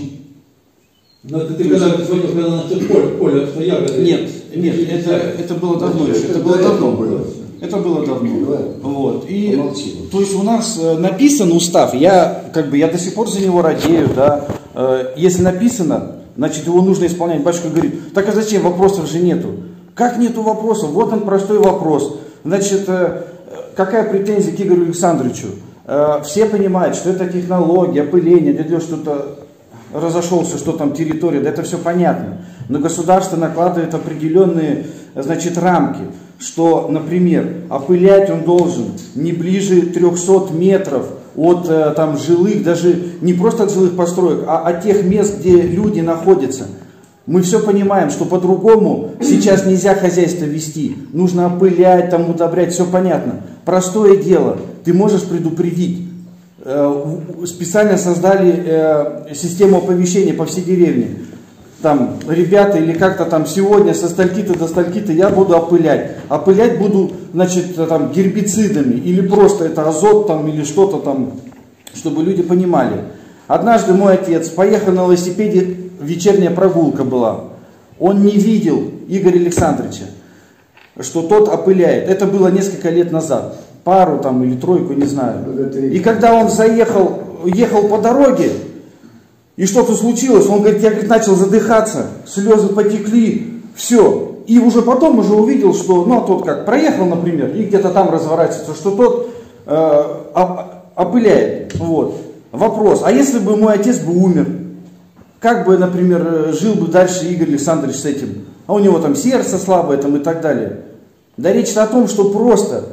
Но это ты когда звонил, когда на поле обстояло? Нет, нет, это было давно еще. Это было давно было. Это было давно. Да. Вот. И, то есть у нас написан устав, я до сих пор за него радею, да. Если написано, значит его нужно исполнять. Батюшка говорит, так а зачем, вопросов же нету. Как нету вопросов? Вот он простой вопрос. Значит, какая претензия к Игорю Александровичу? Все понимают, что это технология, опыление, для что-то разошелся, что там территория, да это все понятно. Но государство накладывает определенные, значит, рамки. Что, например, опылять он должен не ближе 300 метров от там, жилых, даже не просто от жилых построек, а от тех мест, где люди находятся. Мы все понимаем, что по-другому сейчас нельзя хозяйство вести. Нужно опылять, там, удобрять, все понятно. Простое дело, ты можешь предупредить. Специально создали систему оповещения по всей деревне. Там, ребята, или как-то там сегодня со стальки-то до стальки-то я буду опылять. Опылять буду, значит, там, гербицидами, или просто это азот там, или что-то там, чтобы люди понимали. Однажды мой отец поехал на велосипеде, вечерняя прогулка была. Он не видел Игоря Александровича, что тот опыляет. Это было несколько лет назад, пару там или тройку, не знаю. И когда он заехал, ехал по дороге, и что-то случилось, он говорит, я говорит, начал задыхаться, слезы потекли, все. И уже потом уже увидел, что, ну, тот как проехал, например, и где-то там разворачивается, что тот опыляет. Вот. Вопрос, а если бы мой отец бы умер, как бы, например, жил бы дальше Игорь Александрович с этим? А у него там сердце слабое там и так далее. Да речь о том, что просто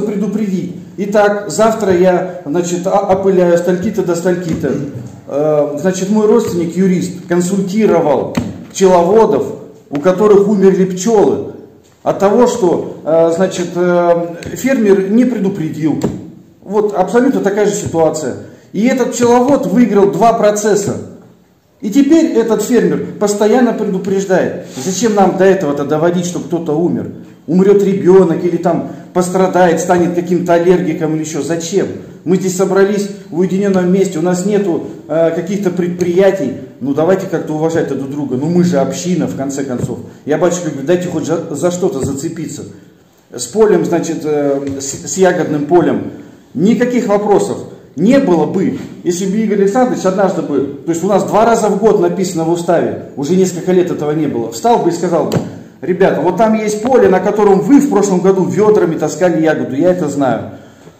предупредить. Итак, завтра я, значит, опыляю стальки-то до стальки-то. Значит, мой родственник, юрист, консультировал пчеловодов, у которых умерли пчелы, от того, что, значит, фермер не предупредил. Вот абсолютно такая же ситуация. И этот пчеловод выиграл 2 процесса. И теперь этот фермер постоянно предупреждает. Зачем нам до этого-то доводить, что кто-то умер? Умрет ребенок или там пострадает, станет каким-то аллергиком или еще. Зачем? Мы здесь собрались в уединенном месте, у нас нету каких-то предприятий. Ну давайте как-то уважать друг друга. Ну мы же община, в конце концов. Я батюшка говорю, дайте хоть за что-то зацепиться. С полем, значит, с ягодным полем. Никаких вопросов не было бы, если бы Игорь Александрович однажды бы, то есть у нас 2 раза в год написано в уставе, уже несколько лет этого не было, встал бы и сказал бы, ребята, вот там есть поле, на котором вы в прошлом году ведрами таскали ягоду, я это знаю.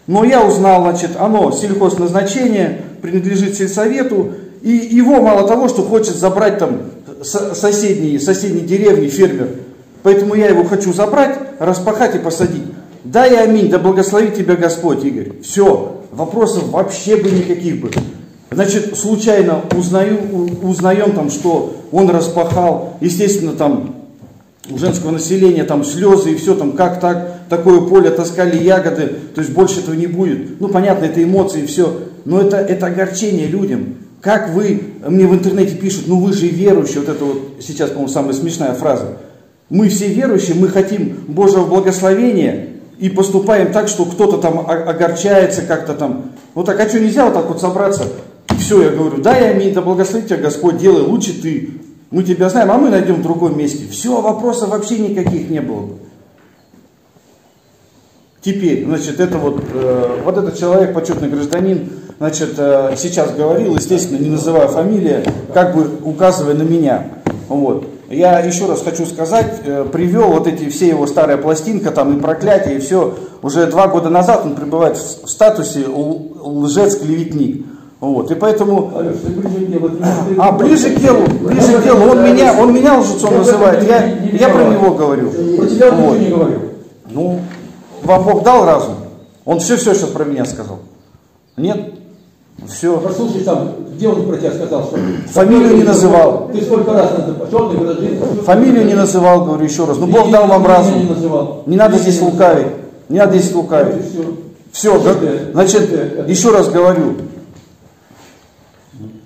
Но я узнал, значит, оно сельхозназначение, принадлежит сельсовету, и его мало того, что хочет забрать там соседней деревни фермер, поэтому я его хочу забрать, распахать и посадить. Да и аминь, да благословит тебя Господь, Игорь. Все, вопросов вообще бы никаких бы. Значит, случайно узнаем там, что он распахал, естественно, там, у женского населения там слезы и все, там как так, такое поле таскали ягоды, то есть больше этого не будет. Ну понятно, это эмоции и все, но это огорчение людям. Как вы, мне в интернете пишут, ну вы же верующие, вот это вот сейчас, по-моему, самая смешная фраза. Мы все верующие, мы хотим Божьего благословения и поступаем так, что кто-то там огорчается как-то там. Вот так, а что нельзя вот так вот собраться? И все, я говорю, дай аминь, да благослови тебя Господь, делай лучше ты. Мы тебя знаем, а мы найдем в другом месте. Все, вопросов вообще никаких не было бы. Теперь, значит, это вот этот человек, почетный гражданин, значит, сейчас говорил, естественно, не называя фамилии, как бы указывая на меня. Вот. Я еще раз хочу сказать, привел вот эти все его старая пластинка, там и проклятие, и все. Уже 2 года назад он пребывает в статусе лжец-клеветник. Вот, и поэтому, ближе к делу, он меня лжецом называет, я про него говорю. Про тебя вот. Не говорю. Ну, вам Бог дал разум? Он все сейчас про меня сказал? Нет? Все. Послушай сам, где он про тебя сказал? Что? Фамилию не называл. Ты сколько раз фамилию не называл, говорю еще раз. Ну, Бог дал вам разум. Не надо здесь лукавить. Все, значит, еще раз говорю.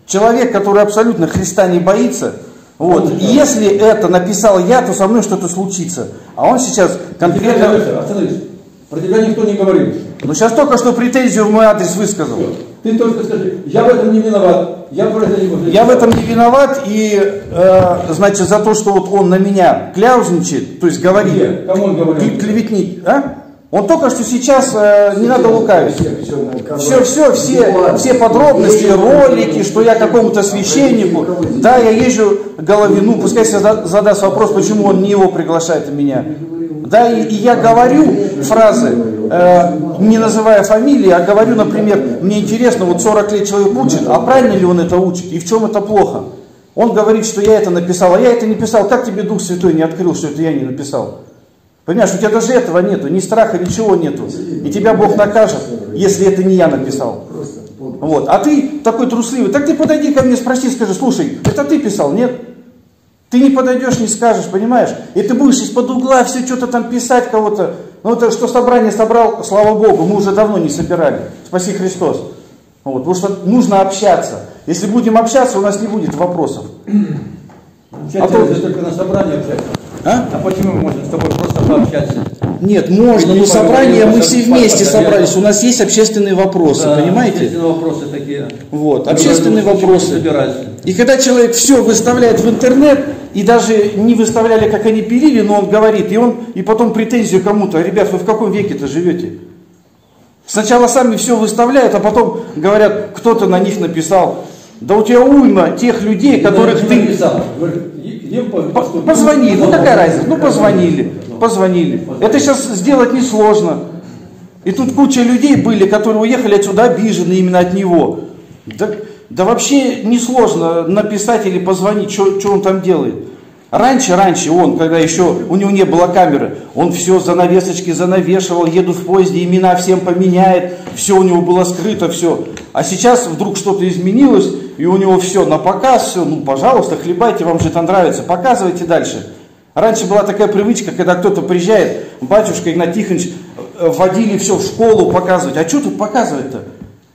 Человек, который абсолютно Христа не боится, вот, если это написал я, то со мной что-то случится. А он сейчас конкретно... Остановись. Про тебя никто не говорил. Ну сейчас только что претензию в мой адрес высказал. Все. Ты только скажи, я в этом не виноват. Я в этом не виноват, и, значит, за то, что вот он на меня кляузничает, то есть говорит... Нет, кому он говорит? Клеветник, а? Он только что сейчас, не надо лукавить, все подробности, ролики, что я какому-то священнику, да, я езжу к Головину, пускай себе задаст вопрос, почему он не его приглашает, а меня. Да, и я говорю фразы, не называя фамилии, а говорю, например, мне интересно, вот 40 лет человек учит, а правильно ли он это учит, и в чем это плохо? Он говорит, что я это написал, а я это не писал, как тебе Дух Святой не открыл, что это я не написал? Понимаешь, у тебя даже этого нету, ни страха, ничего нету. И тебя Бог накажет, если это не я написал. Вот. А ты такой трусливый, так ты подойди ко мне, спроси, скажи, слушай, это ты писал, нет? Ты не подойдешь, не скажешь, понимаешь? И ты будешь из-под угла все что-то там писать кого-то. Ну, это что собрание собрал, слава Богу, мы уже давно не собирали. Спаси Христос. Вот. Потому что нужно общаться. Если будем общаться, у нас не будет вопросов. А то... только на собрании общаться. А почему мы можем с тобой просто пообщаться? Нет, можно, но собрание мы все вместе собрались. У нас есть общественные вопросы, да, понимаете? Общественные вопросы такие. Вот, общественные вопросы. И когда человек все выставляет в интернет, и даже не выставляли, как они пилили, но он говорит, и потом претензию кому-то, ребят, вы в каком веке-то живете? Сначала сами все выставляют, а потом говорят, кто-то на них написал. Да у тебя уйма тех людей, которых ты... Написал. Позвонили, ну какая разница, ну позвонили. Это сейчас сделать несложно. И тут куча людей были, которые уехали отсюда обижены именно от него. Да вообще несложно написать или позвонить, что он там делает. Раньше он, когда еще у него не было камеры, он все занавесочки занавешивал, еду в поезде, имена всем поменяет, все у него было скрыто, все. А сейчас вдруг что-то изменилось, и у него все на показ, все, ну пожалуйста, хлебайте, вам же это нравится, показывайте дальше. Раньше была такая привычка, когда кто-то приезжает, батюшка Игнатий Тихонович, водили все в школу показывать, а что тут показывать-то?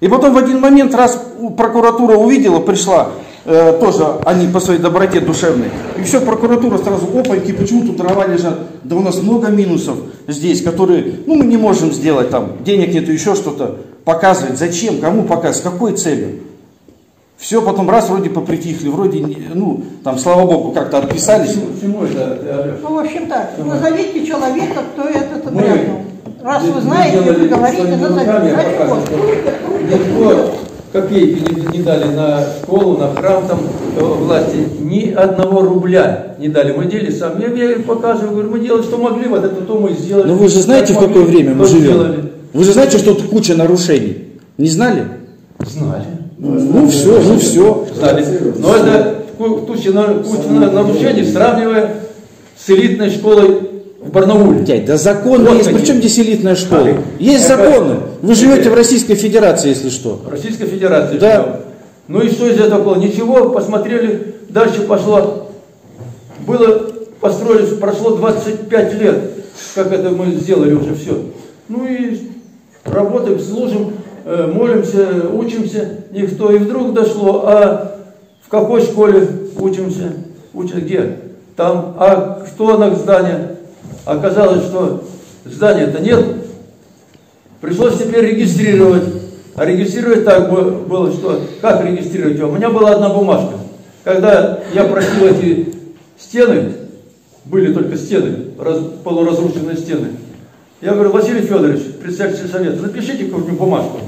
И потом в один момент, раз прокуратура увидела, пришла, тоже они по своей доброте душевной. И все, прокуратура сразу, опаньки, почему тут дрова лежат? Да у нас много минусов здесь, которые, ну, мы не можем сделать там, денег нету, еще что-то. Показывать, зачем, кому показывать, с какой целью. Все, потом раз, вроде попритихли, вроде, ну, там, слава Богу, как-то отписались. Почему это? Ну, в общем так, назовите человека, кто это брякнул. Раз вы знаете, вы говорите, назовите. Копейки не дали на школу, на храм, там, власти, ни одного рубля не дали. Мы делали сам. Я показываю, говорю, мы делали, что могли, вот это то мы сделали. Но вы же знаете, в какое время мы живем? Сделали. Вы же знаете, что тут куча нарушений? Не знали? Знали. Ну все, ну все. Знали. Но это куча нарушений, сравнивая с элитной школой в Барнауле. Дядь, да законы вот есть. Какие? Причем здесь элитная школа? Есть законы. Вы живете в Российской Федерации, если что. Российской Федерации. Да. Живем. Ну и что из этого было? Ничего, посмотрели, дальше пошло. Было, построились, прошло 25 лет, как это мы сделали уже все. Ну и работаем, служим, молимся, учимся. Никто. И вдруг дошло, а в какой школе учимся? Учат где? Там. А кто на здание? Оказалось, что здания-то нет. Пришлось теперь регистрировать. А регистрировать так было, что... Как регистрировать его? У меня была одна бумажка. Когда я просил эти стены, были только стены, полуразрушенные стены, я говорю, Василий Федорович, председатель совета, напишите какую-нибудь бумажку,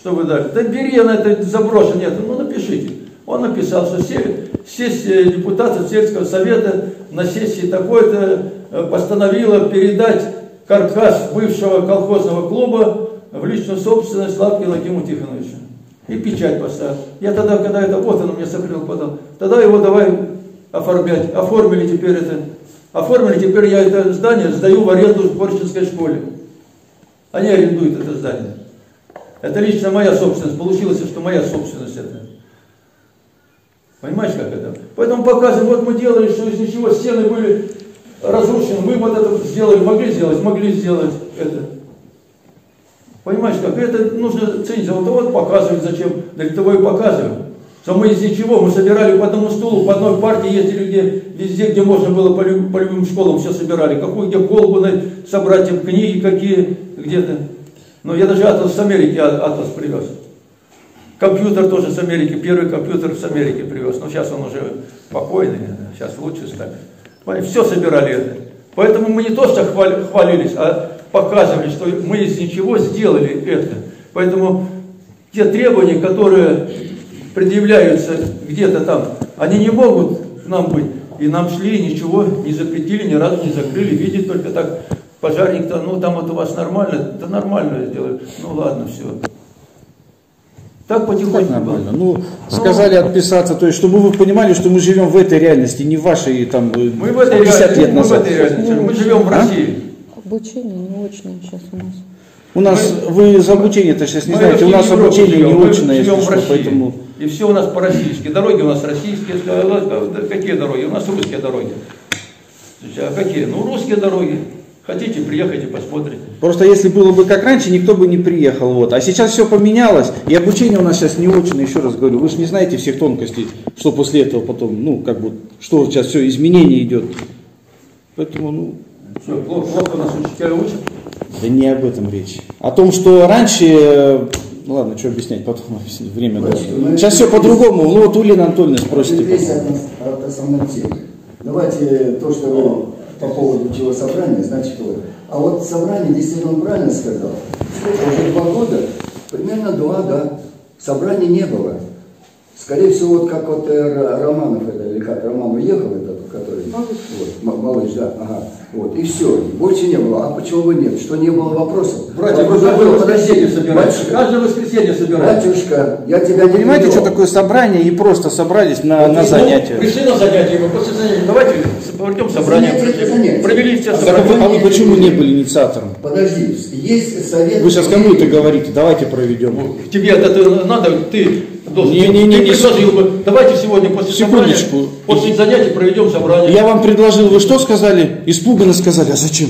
что вы дали. Да бери, я на это заброшу, нет, ну напишите. Он написал, что сесть депутатов сельского совета на сессии такой-то постановила передать каркас бывшего колхозного клуба в личную собственность Лапкину Игнатию Тихоновичу. И печать поставил. Я тогда, когда это, вот он мне сопрел, подал, тогда его давай оформлять. Оформили теперь это. Оформили, теперь я это здание сдаю в аренду в Порчинской школе. Они арендуют это здание. Это лично моя собственность. Получилось, что моя собственность это. Понимаешь, как это? Поэтому показываем, вот мы делали, что из ничего стены были разрушены, мы вот это сделали, могли сделать это. Понимаешь, как это нужно ценить. Золотовод показывает, зачем? Да для того и показываем. Что мы из ничего, мы собирали по одному стулу, по одной партии ездили везде, где можно было, по любым школам все собирали. Какую, где колбу собрать, им книги какие, где-то. Но я даже Атлас с Америки привез. Компьютер тоже с Америки, первый компьютер с Америки привез. Но сейчас он уже покойный, сейчас лучше стали. Все собирали это. Поэтому мы не то что хвалились, а показывали, что мы из ничего сделали это. Поэтому те требования, которые предъявляются где-то там, они не могут к нам быть. И нам шли, ничего не запретили, ни разу не закрыли. Видит только так, пожарник-то, ну там вот у вас нормально, да нормально сделали. Ну ладно, все. Так потихоньку нормально. Ну, сказали отписаться, то есть, чтобы вы понимали, что мы живем в этой реальности, не в вашей там 50 лет назад. Мы в этой реальности, мы живем в России. Обучение не очное сейчас у нас. У нас, вы за обучение-то сейчас не знаете, у нас обучение не очное, если что, поэтому... И все у нас по-российски. Дороги у нас российские, какие дороги? У нас русские дороги. А какие? Ну, русские дороги. Хотите, приехайте, посмотрите. Просто если было бы как раньше, никто бы не приехал. Вот. А сейчас все поменялось. И обучение у нас сейчас не очень, еще раз говорю. Вы же не знаете всех тонкостей, что после этого потом, ну, как бы, что сейчас все, изменение идет. Поэтому, ну... Все, плохо нас учителя учат? Да не об этом речь. О том, что раньше... Ну ладно, что объяснять, потом объяснить, время дальше. Сейчас все по-другому. Ну вот у Лины Анатольевны спросите. Здесь от основной темы. Давайте то, что... По поводу чего собрания, значит, вот. А вот собрание, если он правильно сказал, сколько уже 2 года, примерно 2, да, собрания не было. Скорее всего, вот как вот Романов, или как Роман уехал, этот, который, вот, малыш, да, ага, вот, и все, больше не было. А почему бы нет? Что не было вопросов? Братья, каждое воскресенье собирать. Батюшка, я тебя не понимаете, что такое собрание, и просто собрались на занятия. Пришли на занятия, мы после занятия, давайте пройдем собрание, провели все собрания. А вы почему не были инициатором? Подожди, есть совет. Вы сейчас кому-то говорите, давайте проведем. Тебе это надо, ты... Не предложил бы. Давайте сегодня после собрания, после занятий проведем собрание. Я вам предложил, вы что сказали? Испуганно сказали, а зачем?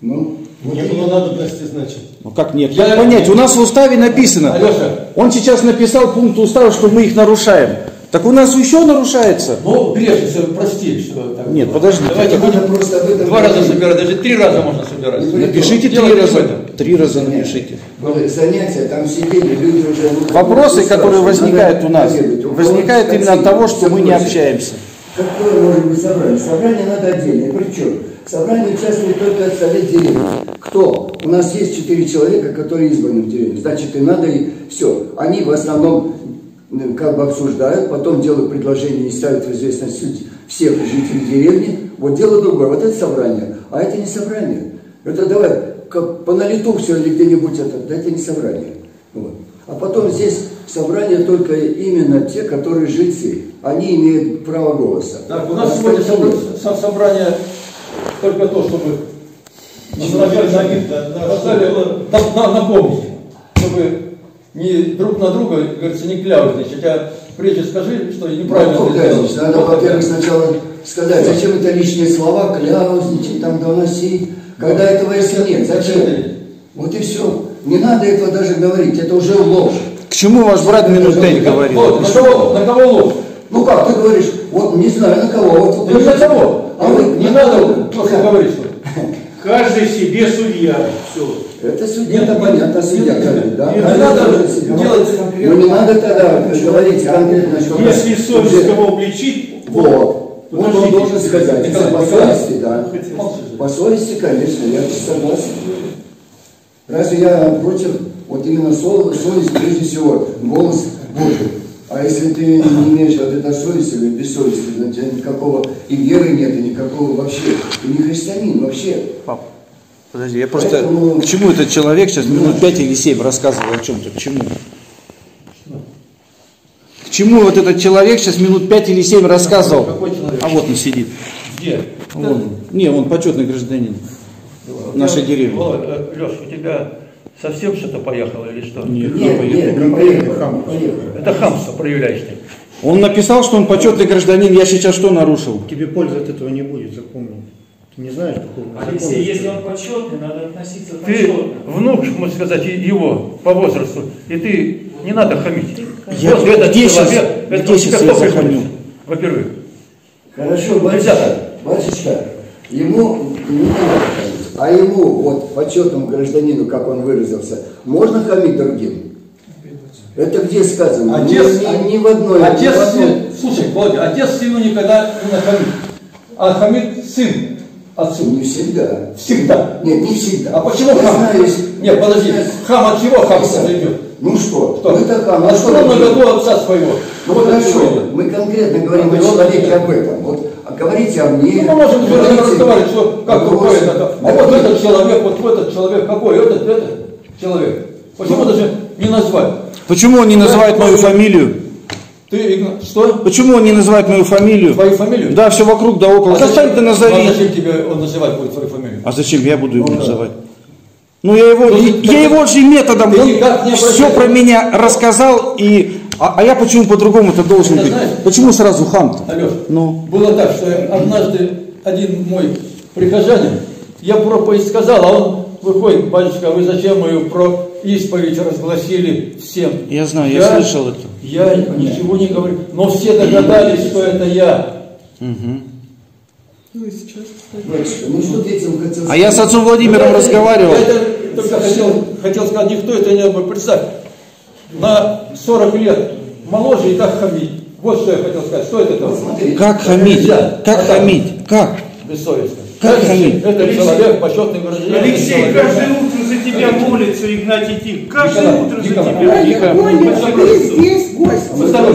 Ну, не было надобности, значит. Ну как нет? Я понять, у нас в уставе написано. Алеша. Он сейчас написал пункт устава, что мы их нарушаем. Так у нас еще нарушается. Ну, грешница, прости, что так. Нет, подожди. Давайте будем просто 2 раза собирать, даже 3 раза можно собирать. Напишите 3 раза. 3 раза напишите. Занятия, там сидели, люди уже... Вопросы, которые возникают у нас, возникают именно от того, что мы не общаемся. Какое может быть собрание? Собрание надо отдельное. Причем, в собрании участвует только совет деревни. Кто? У нас есть 4 человека, которые избраны в деревне. Значит, и надо, и все. Они в основном... как бы обсуждают, потом делают предложение и ставят в известность всех жителей деревни. Вот дело другое. Вот это собрание. А это не собрание. Это давай, как по налету все или где-нибудь это. Да это не собрание. Вот. А потом здесь собрание только именно те, которые жильцы. Они имеют право голоса. Так, у нас сегодня собрание только то, чтобы на помощь, чтобы не друг на друга, как говорится, не кляусь, значит, а прежде скажи, что неправильно ну, конечно, сделал. Надо, во-первых, сначала сказать, зачем это лишние слова, кляусь, там доносить, когда этого если нет, зачем? Вот и все. Не надо этого даже говорить, это уже ложь. К чему ваш брат Минутень говорил? Вот, на кого ложь? Ну как, ты говоришь, вот не знаю, на кого. Вот, ну, на кого? А вы, не надо просто говорить, что каждый себе судья. Все. Это судья, это понятно, судья, да? Не надо делать конкретно. Ну не надо тогда говорить конкретно, что... Если совесть кого обличить, вот, он должен сказать. По совести, да. По совести, конечно, я согласен. Разве я против, вот именно совесть, прежде всего, голос Божий. А если ты не имеешь вот это совести или бессовести, у тебя никакого и веры нет, и никакого вообще. Ты не христианин вообще. Папа. Подожди, я просто... Поэтому... К чему этот человек сейчас минут 5 или 7 рассказывал о чем-то? К чему? К чему вот этот человек сейчас минут 5 или 7 рассказывал? Какой человек? А вот он сидит. Где? Он. Не, он почетный гражданин нашей деревни. Леш, у тебя совсем что-то поехало или что? Нет, не поехал. Это хамство проявляешь ты. Он написал, что он почетный гражданин, я сейчас что нарушил? Тебе пользы от этого не будет, запомни. Ты не знаешь такого. Алексей, если он почетный, надо относиться почетно. Ты внук, можно сказать, его по возрасту, и ты не надо хамить. Я вот этот где человек, сейчас, это где сейчас я захамил? Во-первых. Хорошо, батюшка, ему не надо хамить, а ему, вот, почетному гражданину, как он выразился, можно хамить другим? Это где сказано? Отец, ни в одной... Отец, в одной. Слушай, Володя, отец сыну никогда не нахамит, а хамит сын. Отцу. Не всегда. Всегда. Нет, не всегда. А почему хам? Знаешь, нет, подожди. Хам от чего хам идет? Ну что? Кто? Это хам. А что на году отца своего? Ну вот хорошо. Мы конкретно говорим о человеке об этом. Вот говорите о мне. Ну мы можем разговаривать, что как другой это. А вот этот человек, вот этот человек, какой этот человек. Почему даже не назвать? Почему он не называет мою фамилию? Ты, что? Почему он не называет мою фамилию? Твою фамилию? Да, все вокруг, да около. А зачем ты назови? А зачем тебе он называть будет твою фамилию? А зачем я буду его называть? Ну я его же методом все про меня рассказал, и а я почему по-другому-то должен быть? Почему сразу хам-то? Алеш, ну. Было так, что однажды один мой прихожанин, я проповедь сказал, а он выходит: батюшка, вы зачем мою проповедь разгласили всем? Я знаю, я слышал это. Я ничего не говорю, но все догадались, что это я. Угу. Ну и сейчас, кстати. А я с отцом Владимиром разговаривал. Я только хотел сказать, никто это не был. Представь, на 40 лет моложе и так хамить. Вот что я хотел сказать. Что это такое? Смотри, как хамить? Нельзя. Как хамить? Как? Бессовестно. Как хамить? Это Алексей, человек, почетный гражданин. Алексей, каждое утро за тебя молится Игнатий Тихонович. Каждое утро за тебя. Ты здесь гость. Мы с тобой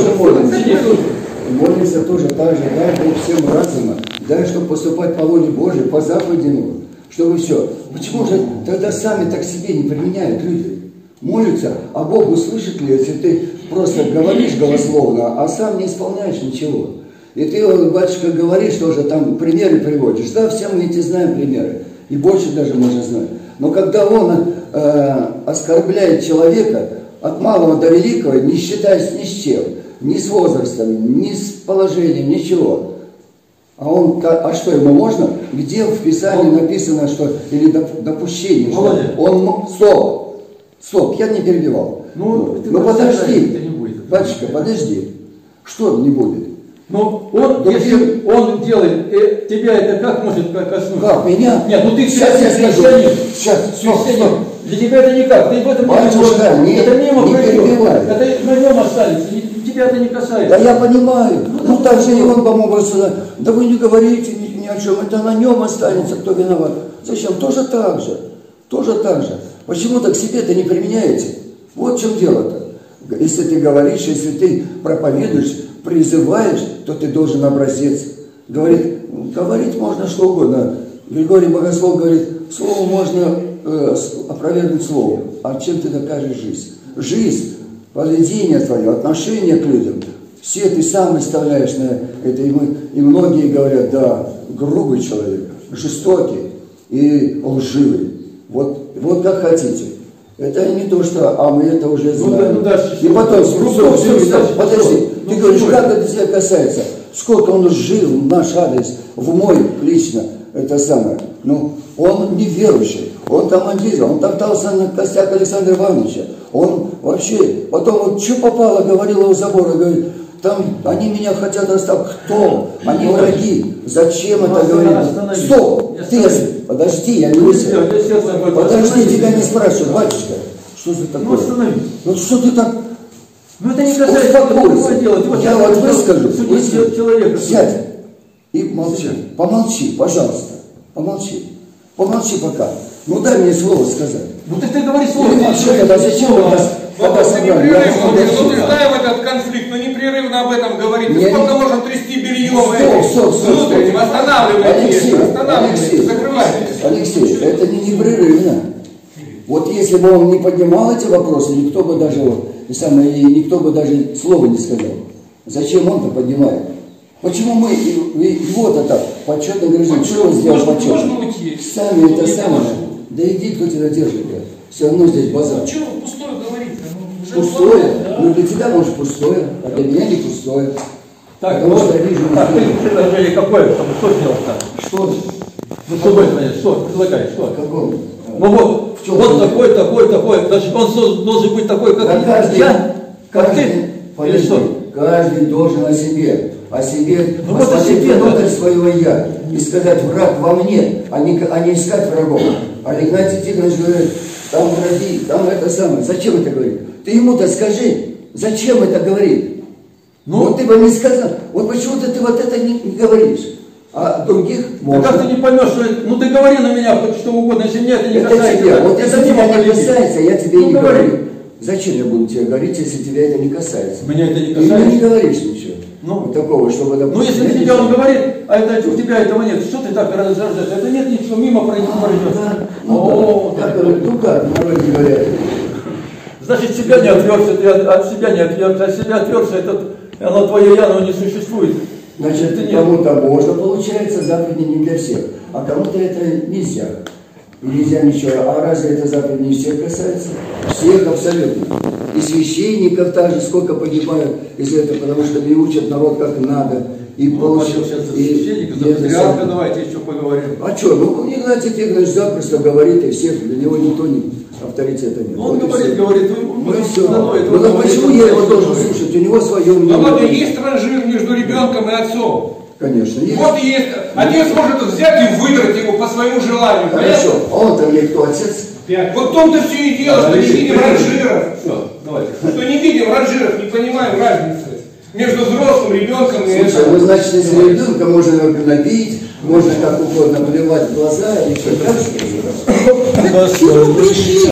молимся тоже так же, дай Бог всем разума, дай, чтобы поступать по воле Божьей, по заповедям, чтобы все. Почему же тогда сами так себе не применяют люди? Молятся, а Бог услышит ли, если ты просто говоришь голословно, а сам не исполняешь ничего? И ты, батюшка, говоришь тоже, там примеры приводишь. Да, все мы эти знаем примеры. И больше даже можно знать. Но когда он оскорбляет человека от малого до великого, не считаясь ни с чем, ни с возрастом, ни с положением, ничего. А он, а что ему можно? Где в Писании написано, что, или допущение, что он... Стоп, я не перебивал. Ну подожди, батюшка, подожди. Что не будет? Ну, он, если он делает, тебя это как может коснуться? Как, меня? Нет, ну ты сейчас я скажу. Сейчас, стоп. Для тебя это никак, ты в этом батюшка, не можешь. Это мимо пройдет, это на нем останется, тебя это не касается. Да я понимаю, ну так же и он, по-моему, сюда. Да вы не говорите ни о чем, это на нем останется, кто виноват. Зачем? Тоже так же. Почему так себе-то не применяете? Вот в чем дело-то. Если ты говоришь, если ты проповедуешь, призываешь, то ты должен образец. Говорить можно что угодно. Григорий Богослов говорит, слово можно опровергнуть словом. А чем ты докажешь жизнь? Жизнь, поведение твое, отношение к людям, все ты сам выставляешь на это. И многие говорят, да, грубый человек, жестокий и лживый. Вот как хотите. Это не то, что, а мы это уже знаем. И потом, подожди, ты говоришь, как это тебя касается? Сколько он жил в наш адрес, в мой лично, это самое. Ну, он неверующий, он командир, он топтался на костях Александра Ивановича. Он вообще, потом вот что попало, говорила у забора, говорит, там они меня хотят оставить. Кто? Они враги. Зачем это говорить? Стоп! Подожди, я не успел. Подожди, тебя не спрашиваю, батюшка. Что за такое? Ну остановись. Ну что ты так? Ну это не касается такого. Я вот выскажу. Сядь и молчи. Помолчи, пожалуйста. Помолчи пока. Ну дай мне слово сказать. Ну так ты говори слово. Мы обсуждаем этот конфликт, но непрерывно об этом говорить. Сколько можно трясти бельем? Стоп. Останавливайтесь. Алексей, это не непрерывно. Вот если бы он не поднимал эти вопросы, никто бы даже слова не сказал. Зачем он-то поднимает? Почему мы его-то так почетно гражданин? Что он сделал почетно? Сами это самое. Да иди, кто тебя держит. Все равно здесь базар. Ну, чего пустое говорить? Пустое? Да. Ну, для тебя, может, пустое, а для меня не пустое. Так, потому что я вижу... Так, ты предложение какое? Что сделал так? Что? Ну что вы, конечно, что? Предлагай, что? Каком? Ну вот, вот такой, такой, такой. Значит, он должен быть такой, как я, как ты. Или что? Каждый должен о себе. О себе, ну, посмотреть внутрь своего «я» и сказать «враг во мне», а не искать врагов. А Игнатий Тихонович говорит, там враги, там это самое. Зачем это говорит? Ты ему-то скажи, зачем это говорит? Ну, вот ты бы не сказал, вот почему-то ты вот это не говоришь, а других можно. А как ты не поймешь, что ну ты говори на меня хоть что угодно, если мне это не касается. Тебя. Вот если тебя не касается, я тебе ну, и не говорю. Зачем я буду тебе говорить, если тебя это не касается? Меня это не касается. Ты не говоришь ничего. Ну, такого, чтобы это... Ну, если тебе он говорит, а это, у тебя этого нет, что ты так раздражаешься? Это нет ничего, мимо пройдет. Ну, как, вроде говорят. Значит, себя не отвергся, ты от себя не отвергся, от себя отвергся, оно твое «я», оно не существует. Значит, кому-то можно, получается, заповеди не для всех, а кому-то это нельзя. Нельзя ничего. А разве это заповедь не всех касается? Всех абсолютно. И священников также сколько погибают из-за этого, потому что не учат народ как надо. И ну, получат. Священников, за патриарха давайте еще поговорим. А что? Ну, Игнатий Тихонович запросто говорит, и всех, для него никто не авторитета нет. Он вот говорит, ну и все. Ну почему я его должен слушать? У него свое мнение. Но вот и есть транжир между ребенком и отцом. Конечно, есть. Вот и есть. Отец может взять и выбрать его по своему желанию. Хорошо. А он-то мне кто, отец? Вот в том-то все и дело, что не видим ранжиров. Что не видим ранжиров, не понимаем разницы между взрослым ребенком и отцом. Ну, значит, если ребенка можно набить, можно как угодно плевать в глаза и все. Как же?